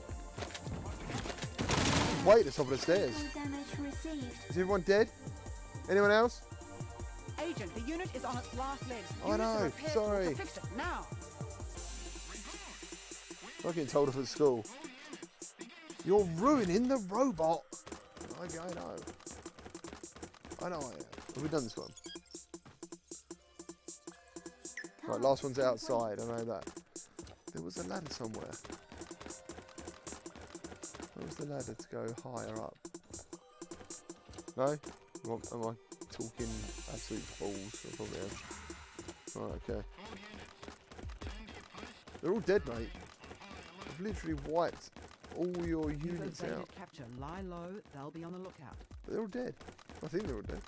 Wait, it's top of the stairs. Is everyone dead? Anyone else? Agent, the unit is on its last legs. I know, sorry. Fix it now. I'm not getting told off at school. You're ruining the robot. I know. I know I am. Have we done this one? Right, last one's outside, I know that. There was a ladder somewhere. Where was the ladder to go higher up? No? Am I talking absolute balls? I probably am. Right, okay. They're all dead, mate. I've literally wiped all your units out. Capture. Lie low, they'll be on the lookout. But they're all dead. I think they're all dead.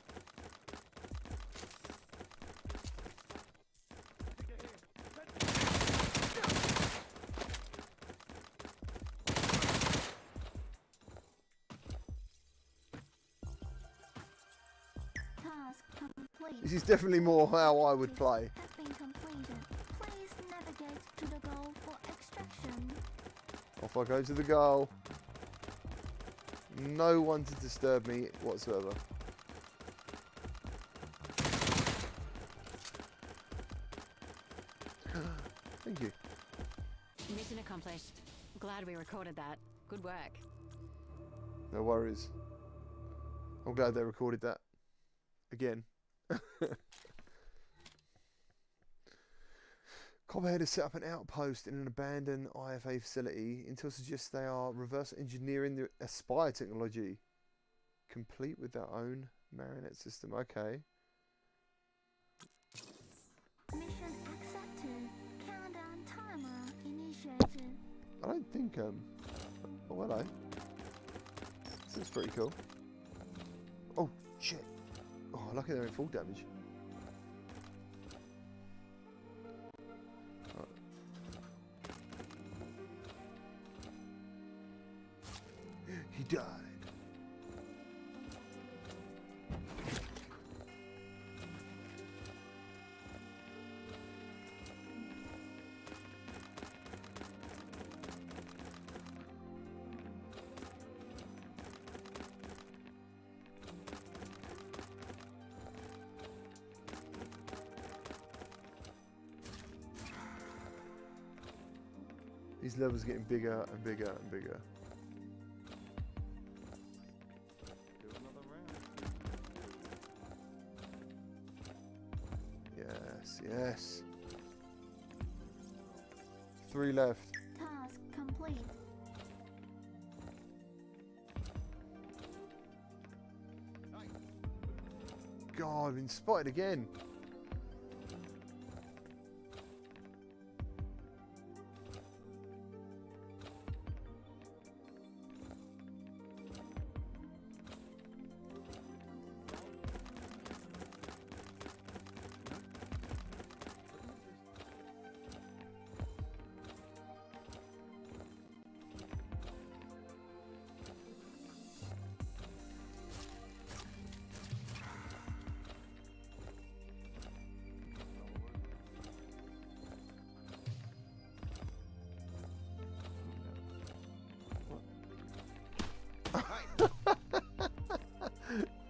Task complete. This is definitely more how I would play. Off I go to the goal. No one to disturb me whatsoever. Thank you. Mission accomplished. Glad we recorded that. Good work. No worries. I'm glad they recorded that. Again. Copperhead has set up an outpost in an abandoned I F A facility. Intel suggests they are reverse engineering the Espire technology, complete with their own marionette system. Okay. Mission accepted. Countdown timer initiated. I don't think um. Oh hello. This is pretty cool. Oh shit. Oh, lucky they're in full damage. Died. These levels are getting bigger and bigger and bigger. Yes. Three left. Task complete. God, I've been spotted again.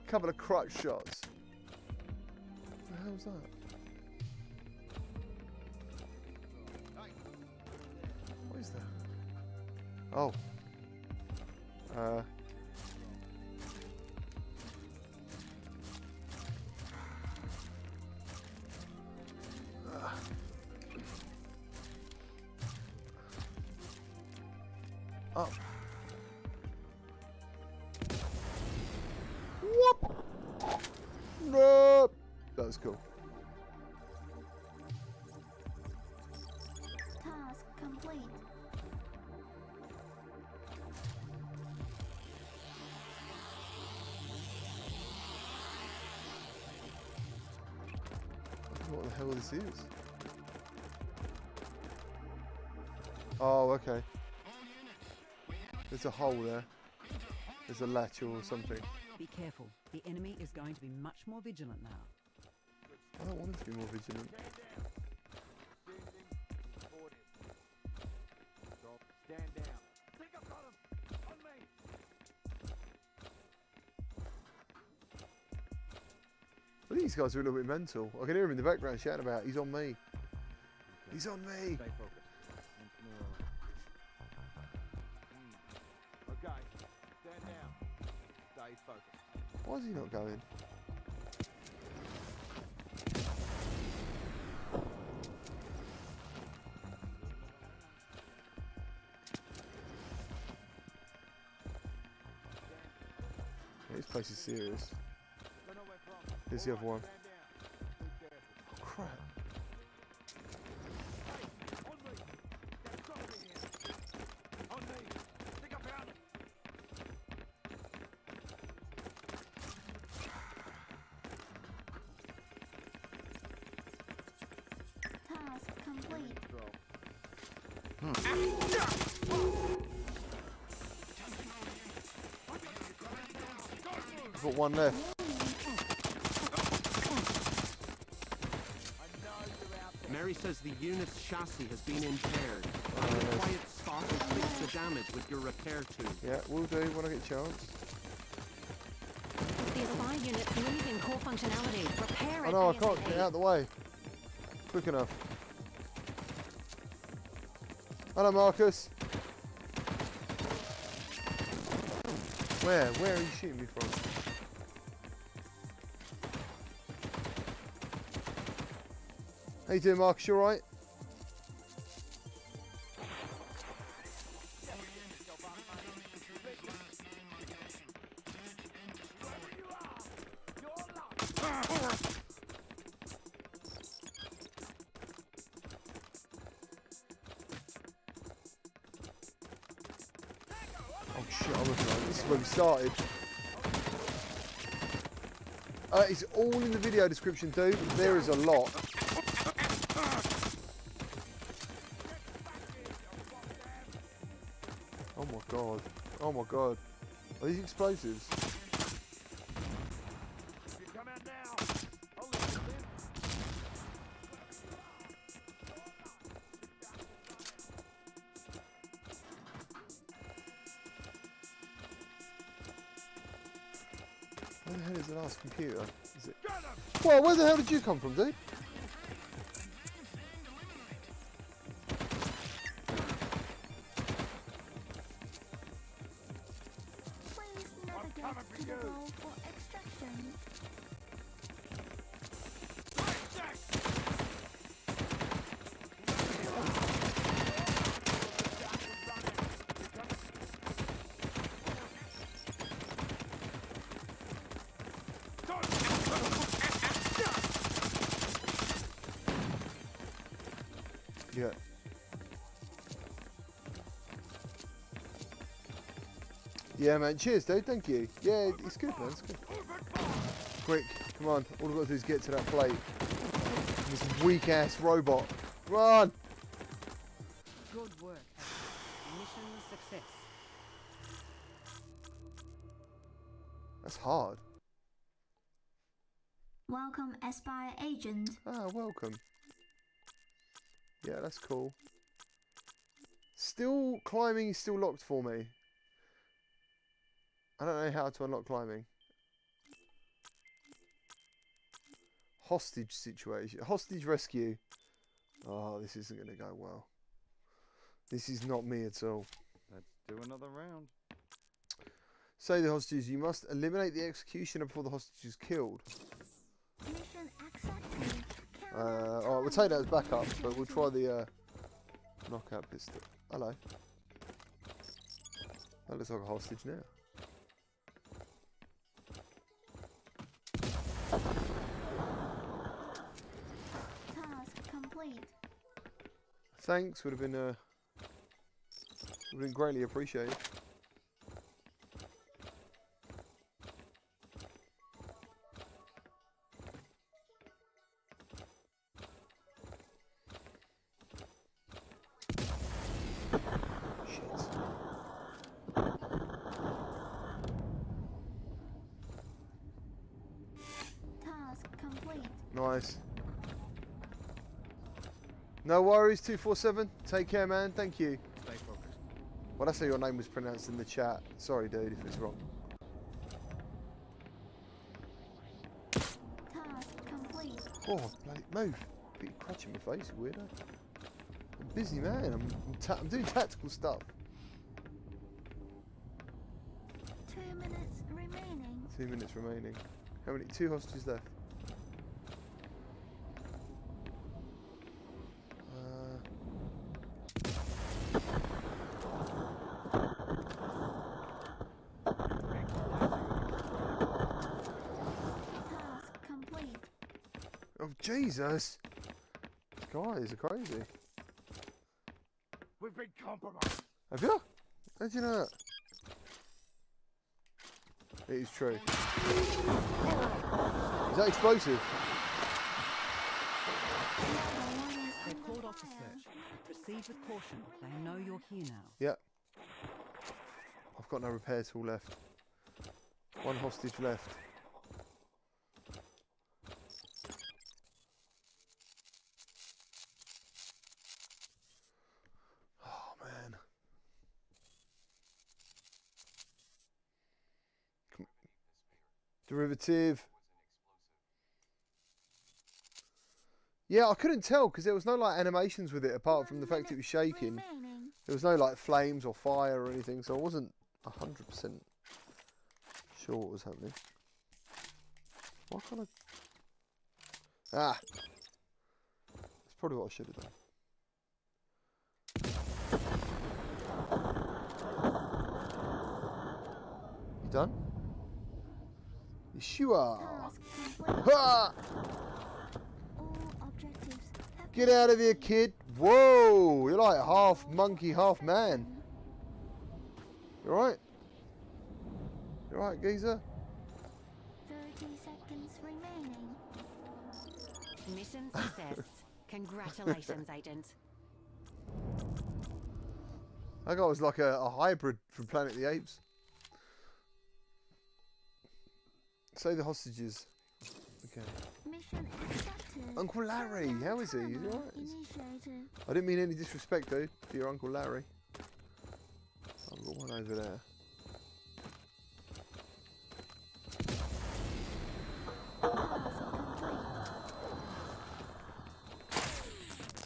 Couple of crutch shots. What the hell was that? What is that? Oh. Uh. Up. Oh. That was cool. Task complete. I don't know what the hell this is. Oh, okay. There's a hole there. There's a latch or something. Be careful. The enemy is going to be much more vigilant now. I don't want it to be more vigilant. Stand down. Think I've got him. On me. I think these guys are a little bit mental. I can hear him in the background shouting about, he's on me. Okay. He's on me. Stay focused. Okay, stand down. Stay focused. Why is he not going? This place is serious. Here's the other one. Oh, crap. Task complete. Hmm. Got one left. Mary says the unit's chassis has been impaired. Find a quiet spot and fix the damage with your repair tool. Yeah, we'll do when I get a chance. The Espire unit's losing core functionality. Repair it. Oh no, I can't get out of the way quick enough. Hello, Marcus. Where? Where are you shooting me from? How you doing, Marcus? You alright? Oh shit, I'm looking at it. This is where we started. Uh, it's all in the video description, dude. There is a lot. God. Oh my god. Are these explosives? Come out now. Where the hell is the last computer? Is it? Whoa, where the hell did you come from, dude? Yeah. Yeah, man. Cheers, dude. Thank you. Yeah, it's good, man. It's good. Quick, come on. All I've got to do is get to that plate. This weak-ass robot. Run! Good work. Mission success. That's hard. Welcome, Espire agent. Ah, welcome. Yeah, that's cool. Still climbing is still locked for me. I don't know how to unlock climbing. Hostage situation. Hostage rescue. Oh, this isn't going to go well. This is not me at all. Let's do another round. Say the hostages. You must eliminate the executioner before the hostage is killed. Mission accepted. Uh, all right, we'll take that as backup, but we'll try the uh, knockout pistol. Hello. That looks like a hostage now. Task complete. Thanks. Would have been uh, would have been greatly appreciated. Nice. No worries, two four seven. Take care, man. Thank you. Stay focused. Well, that's how your name was pronounced in the chat. Sorry, dude, if it's wrong. Task complete. Oh, bloody move. Put your crutch in my face, weirdo. I'm busy, man. I'm, I'm, ta I'm doing tactical stuff. Two minutes remaining. Two minutes remaining. How many? Two hostages left. Jesus, these guys are crazy. We've been compromised. Have you? How do you know that? It is true. Is that explosive? They've called off the search. Proceed with caution. They know you're here now. Yep. I've got no repair tool left. One hostage left. Derivative. Yeah, I couldn't tell because there was no like animations with it apart from the fact it was shaking. There was no like flames or fire or anything, so I wasn't a hundred percent sure what was happening. Why can't I? Ah, that's probably what I should have done. You done? Sure. Ha! Get out of here, kid. Whoa, you're like half monkey, half man. You alright? You alright, geezer? thirty seconds remaining. Mission success. Congratulations, Agent. That guy was like a, a hybrid from Planet of the Apes. Say the hostages. Okay. Mission accepted. Uncle Larry, how is he? Is he alright? I didn't mean any disrespect, though, to your Uncle Larry. I've got one over there.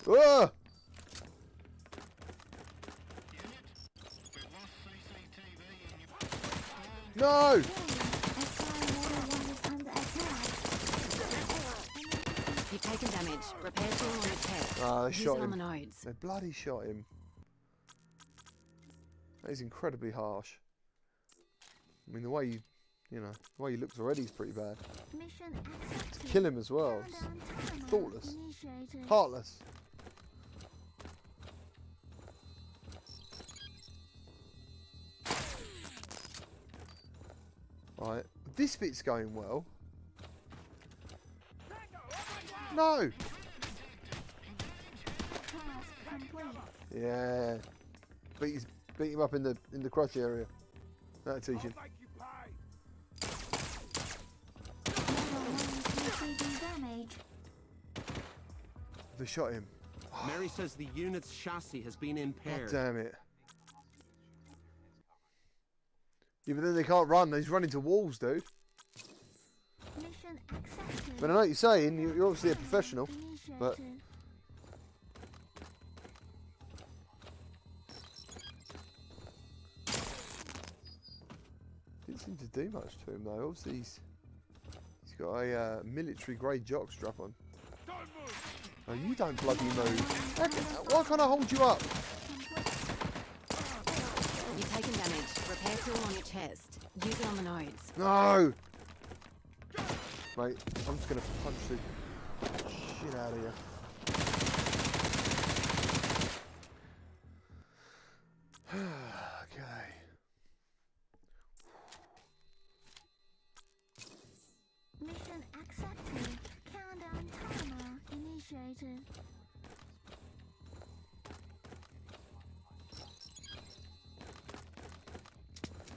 Whoa! No! Taken damage. Repair tool on the chest. Ah, they shot him. They bloody shot him. That is incredibly harsh. I mean, the way you, you know, the way he looks already is pretty bad. To kill him as well. Thoughtless. Initiated. Heartless. Alright, this bit's going well. No! Yeah. Beat, his, beat him up in the in the crotch area. That'll teach him. They shot him. Mary says the unit's chassis has been impaired. God damn it. Yeah, but then they can't run. They just run into walls, dude. But I know what you're saying, you're obviously a professional, but... Didn't seem to do much to him though, obviously he's, he's got a uh, military grade jock strap on. Oh, you don't bloody move. Can, why can't I hold you up? You've taken damage, repair tool on your chest, use it on the nodes. No! Mate, I'm just gonna punch the shit out of you. Okay. Mission accepted. Countdown timer initiated.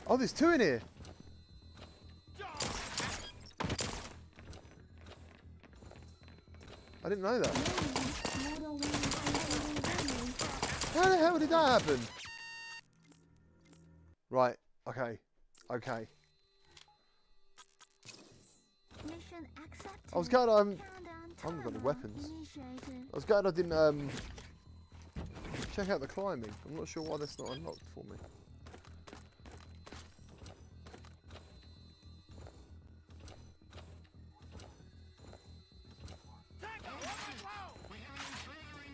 Oh, there's two in here. I didn't know that. How the hell did that happen? Right, okay, okay. Mission accepted. I was glad I'm... I haven't got any weapons. I was glad I didn't um, check out the climbing. I'm not sure why that's not unlocked for me.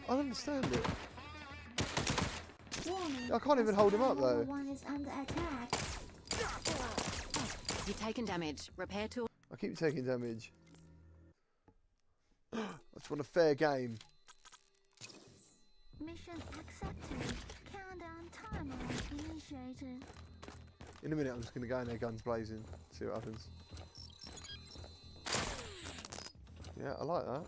I don't understand it. I can't even hold him up though. One is under attack. You've taken damage. Repair tool. I keep taking damage. I just want a fair game. Mission accepted. Countdown timer initiated. In a minute, I'm just going to go in there, guns blazing. See what happens. Yeah, I like that.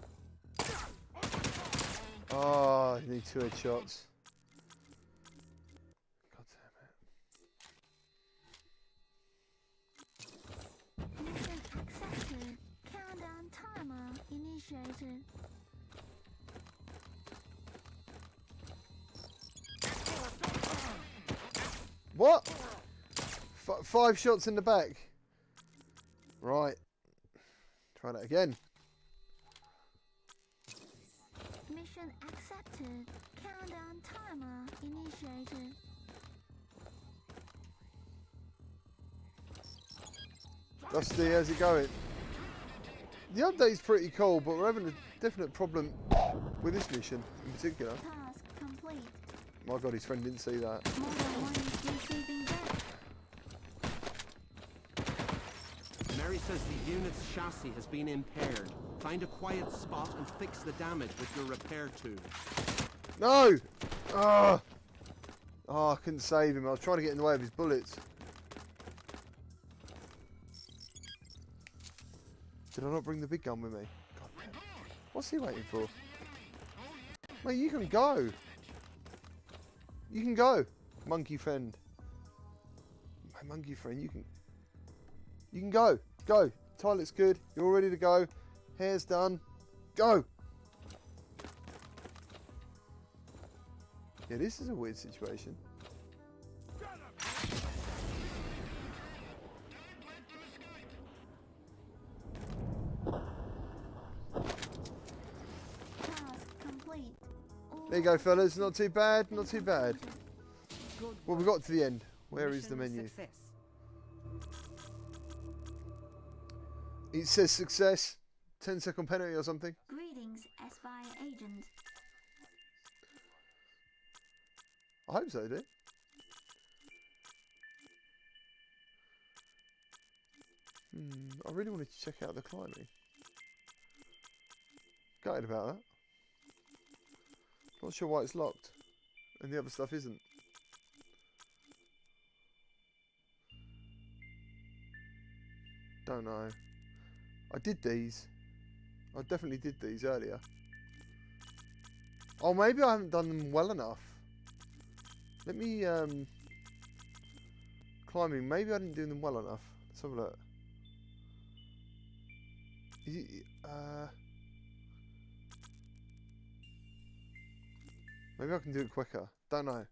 Oh, you need two headshots. God damn it. Mission accepted. Countdown timer initiated. What? F five shots in the back. Right. Try that again. Mission accepted. Countdown timer initiated. Dusty, how's it going? The update's pretty cool, but we're having a definite problem with this mission in particular. Task complete. My God, his friend didn't see that. Mary says the unit's chassis has been impaired. Find a quiet spot and fix the damage with your repair tool. No! Oh. oh, I couldn't save him. I was trying to get in the way of his bullets. Did I not bring the big gun with me? God damn. What's he waiting for? Mate, you can go. You can go. Monkey friend. My monkey friend, you can... You can go. Go. Tyler's good. You're all ready to go. Hair's done. Go! Yeah, this is a weird situation. There you go, fellas. Not too bad. Not too bad. Well, we got to the end. Where is the menu? It says success. ten second penalty or something. Greetings, Espire agent. I hope so, dude. Hmm, I really wanted to check out the climbing. Gutted about that. Not sure why it's locked, and the other stuff isn't. Don't know. I did these. I definitely did these earlier. Oh, maybe I haven't done them well enough. Let me, um... climbing. Maybe I didn't do them well enough. Let's have a look. Is it, uh... Maybe I can do it quicker. Don't know.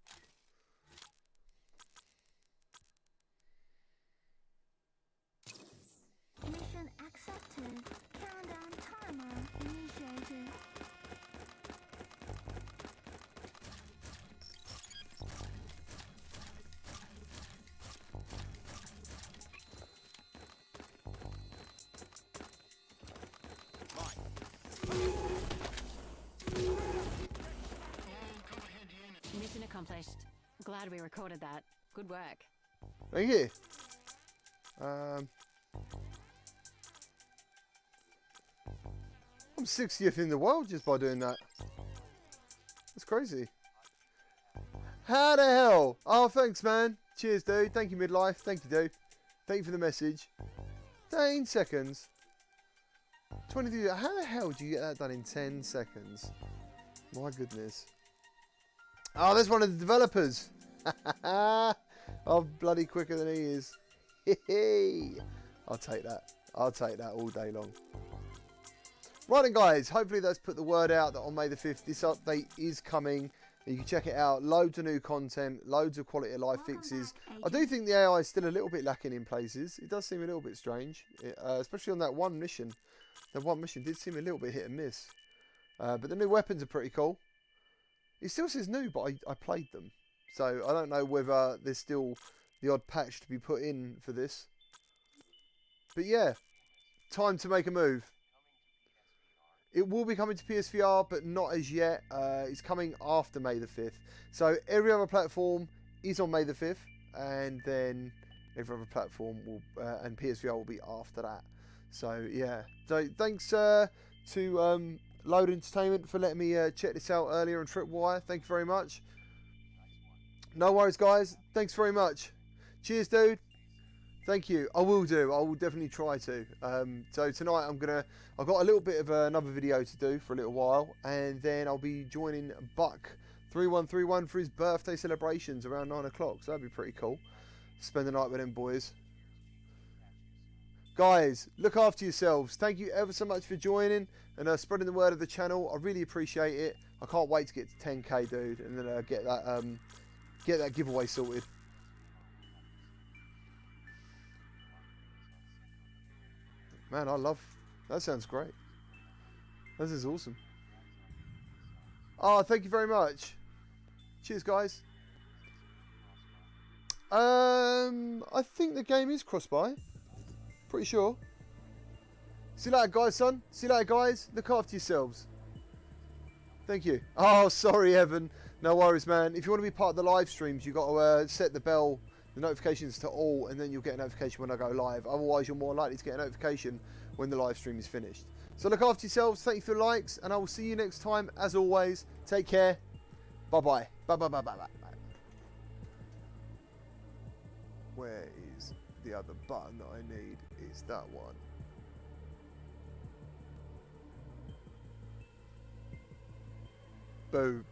Mission accepted. Countdown timer initiated. Mission accomplished. Glad we recorded that. Good work. Thank you. Um... I'm sixtieth in the world just by doing that. That's crazy. How the hell? Oh, thanks, man. Cheers, dude. Thank you, midlife. Thank you, dude. Thank you for the message. ten seconds. twenty-three. How the hell do you get that done in ten seconds? My goodness. Oh, there's one of the developers. I'm bloody quicker than he is. I'll take that. I'll take that all day long. Right then, guys, hopefully that's put the word out that on May the fifth, this update is coming. You can check it out. Loads of new content, loads of quality of life fixes. I do think the A I is still a little bit lacking in places. It does seem a little bit strange, it, uh, especially on that one mission. That one mission did seem a little bit hit and miss. Uh, but the new weapons are pretty cool. It still says new, but I, I played them. So I don't know whether there's still the odd patch to be put in for this. But yeah, time to make a move. It will be coming to P S V R, but not as yet. Uh, it's coming after May the fifth. So every other platform is on May the fifth, and then every other platform will uh, and P S V R will be after that. So yeah, so thanks uh, to um, Load Entertainment for letting me uh, check this out earlier on Tripwire. Thank you very much. No worries, guys. Thanks very much. Cheers, dude. Thank you. I will do. I will definitely try to. Um, so tonight I'm gonna. I've got a little bit of uh, another video to do for a little while, and then I'll be joining Buck three one three one for his birthday celebrations around nine o'clock. So that'd be pretty cool. Spend the night with them boys. Guys, look after yourselves. Thank you ever so much for joining and uh, spreading the word of the channel. I really appreciate it. I can't wait to get to ten K, dude, and then uh, get that um, get that giveaway sorted. Man, I love... That sounds great. This is awesome. Oh, thank you very much. Cheers, guys. Um, I think the game is cross-buy. Pretty sure. See you later, guys, son. See you later, guys. Look after yourselves. Thank you. Oh, sorry, Evan. No worries, man. If you want to be part of the live streams, you've got to uh, set the bell... The notifications to all, and then you'll get a notification when I go live. Otherwise, you're more likely to get a notification when the live stream is finished. So look after yourselves. Thank you for the likes, and I will see you next time. As always, take care. Bye-bye. Bye-bye-bye-bye-bye. Where is the other button that I need? It's that one. Boom.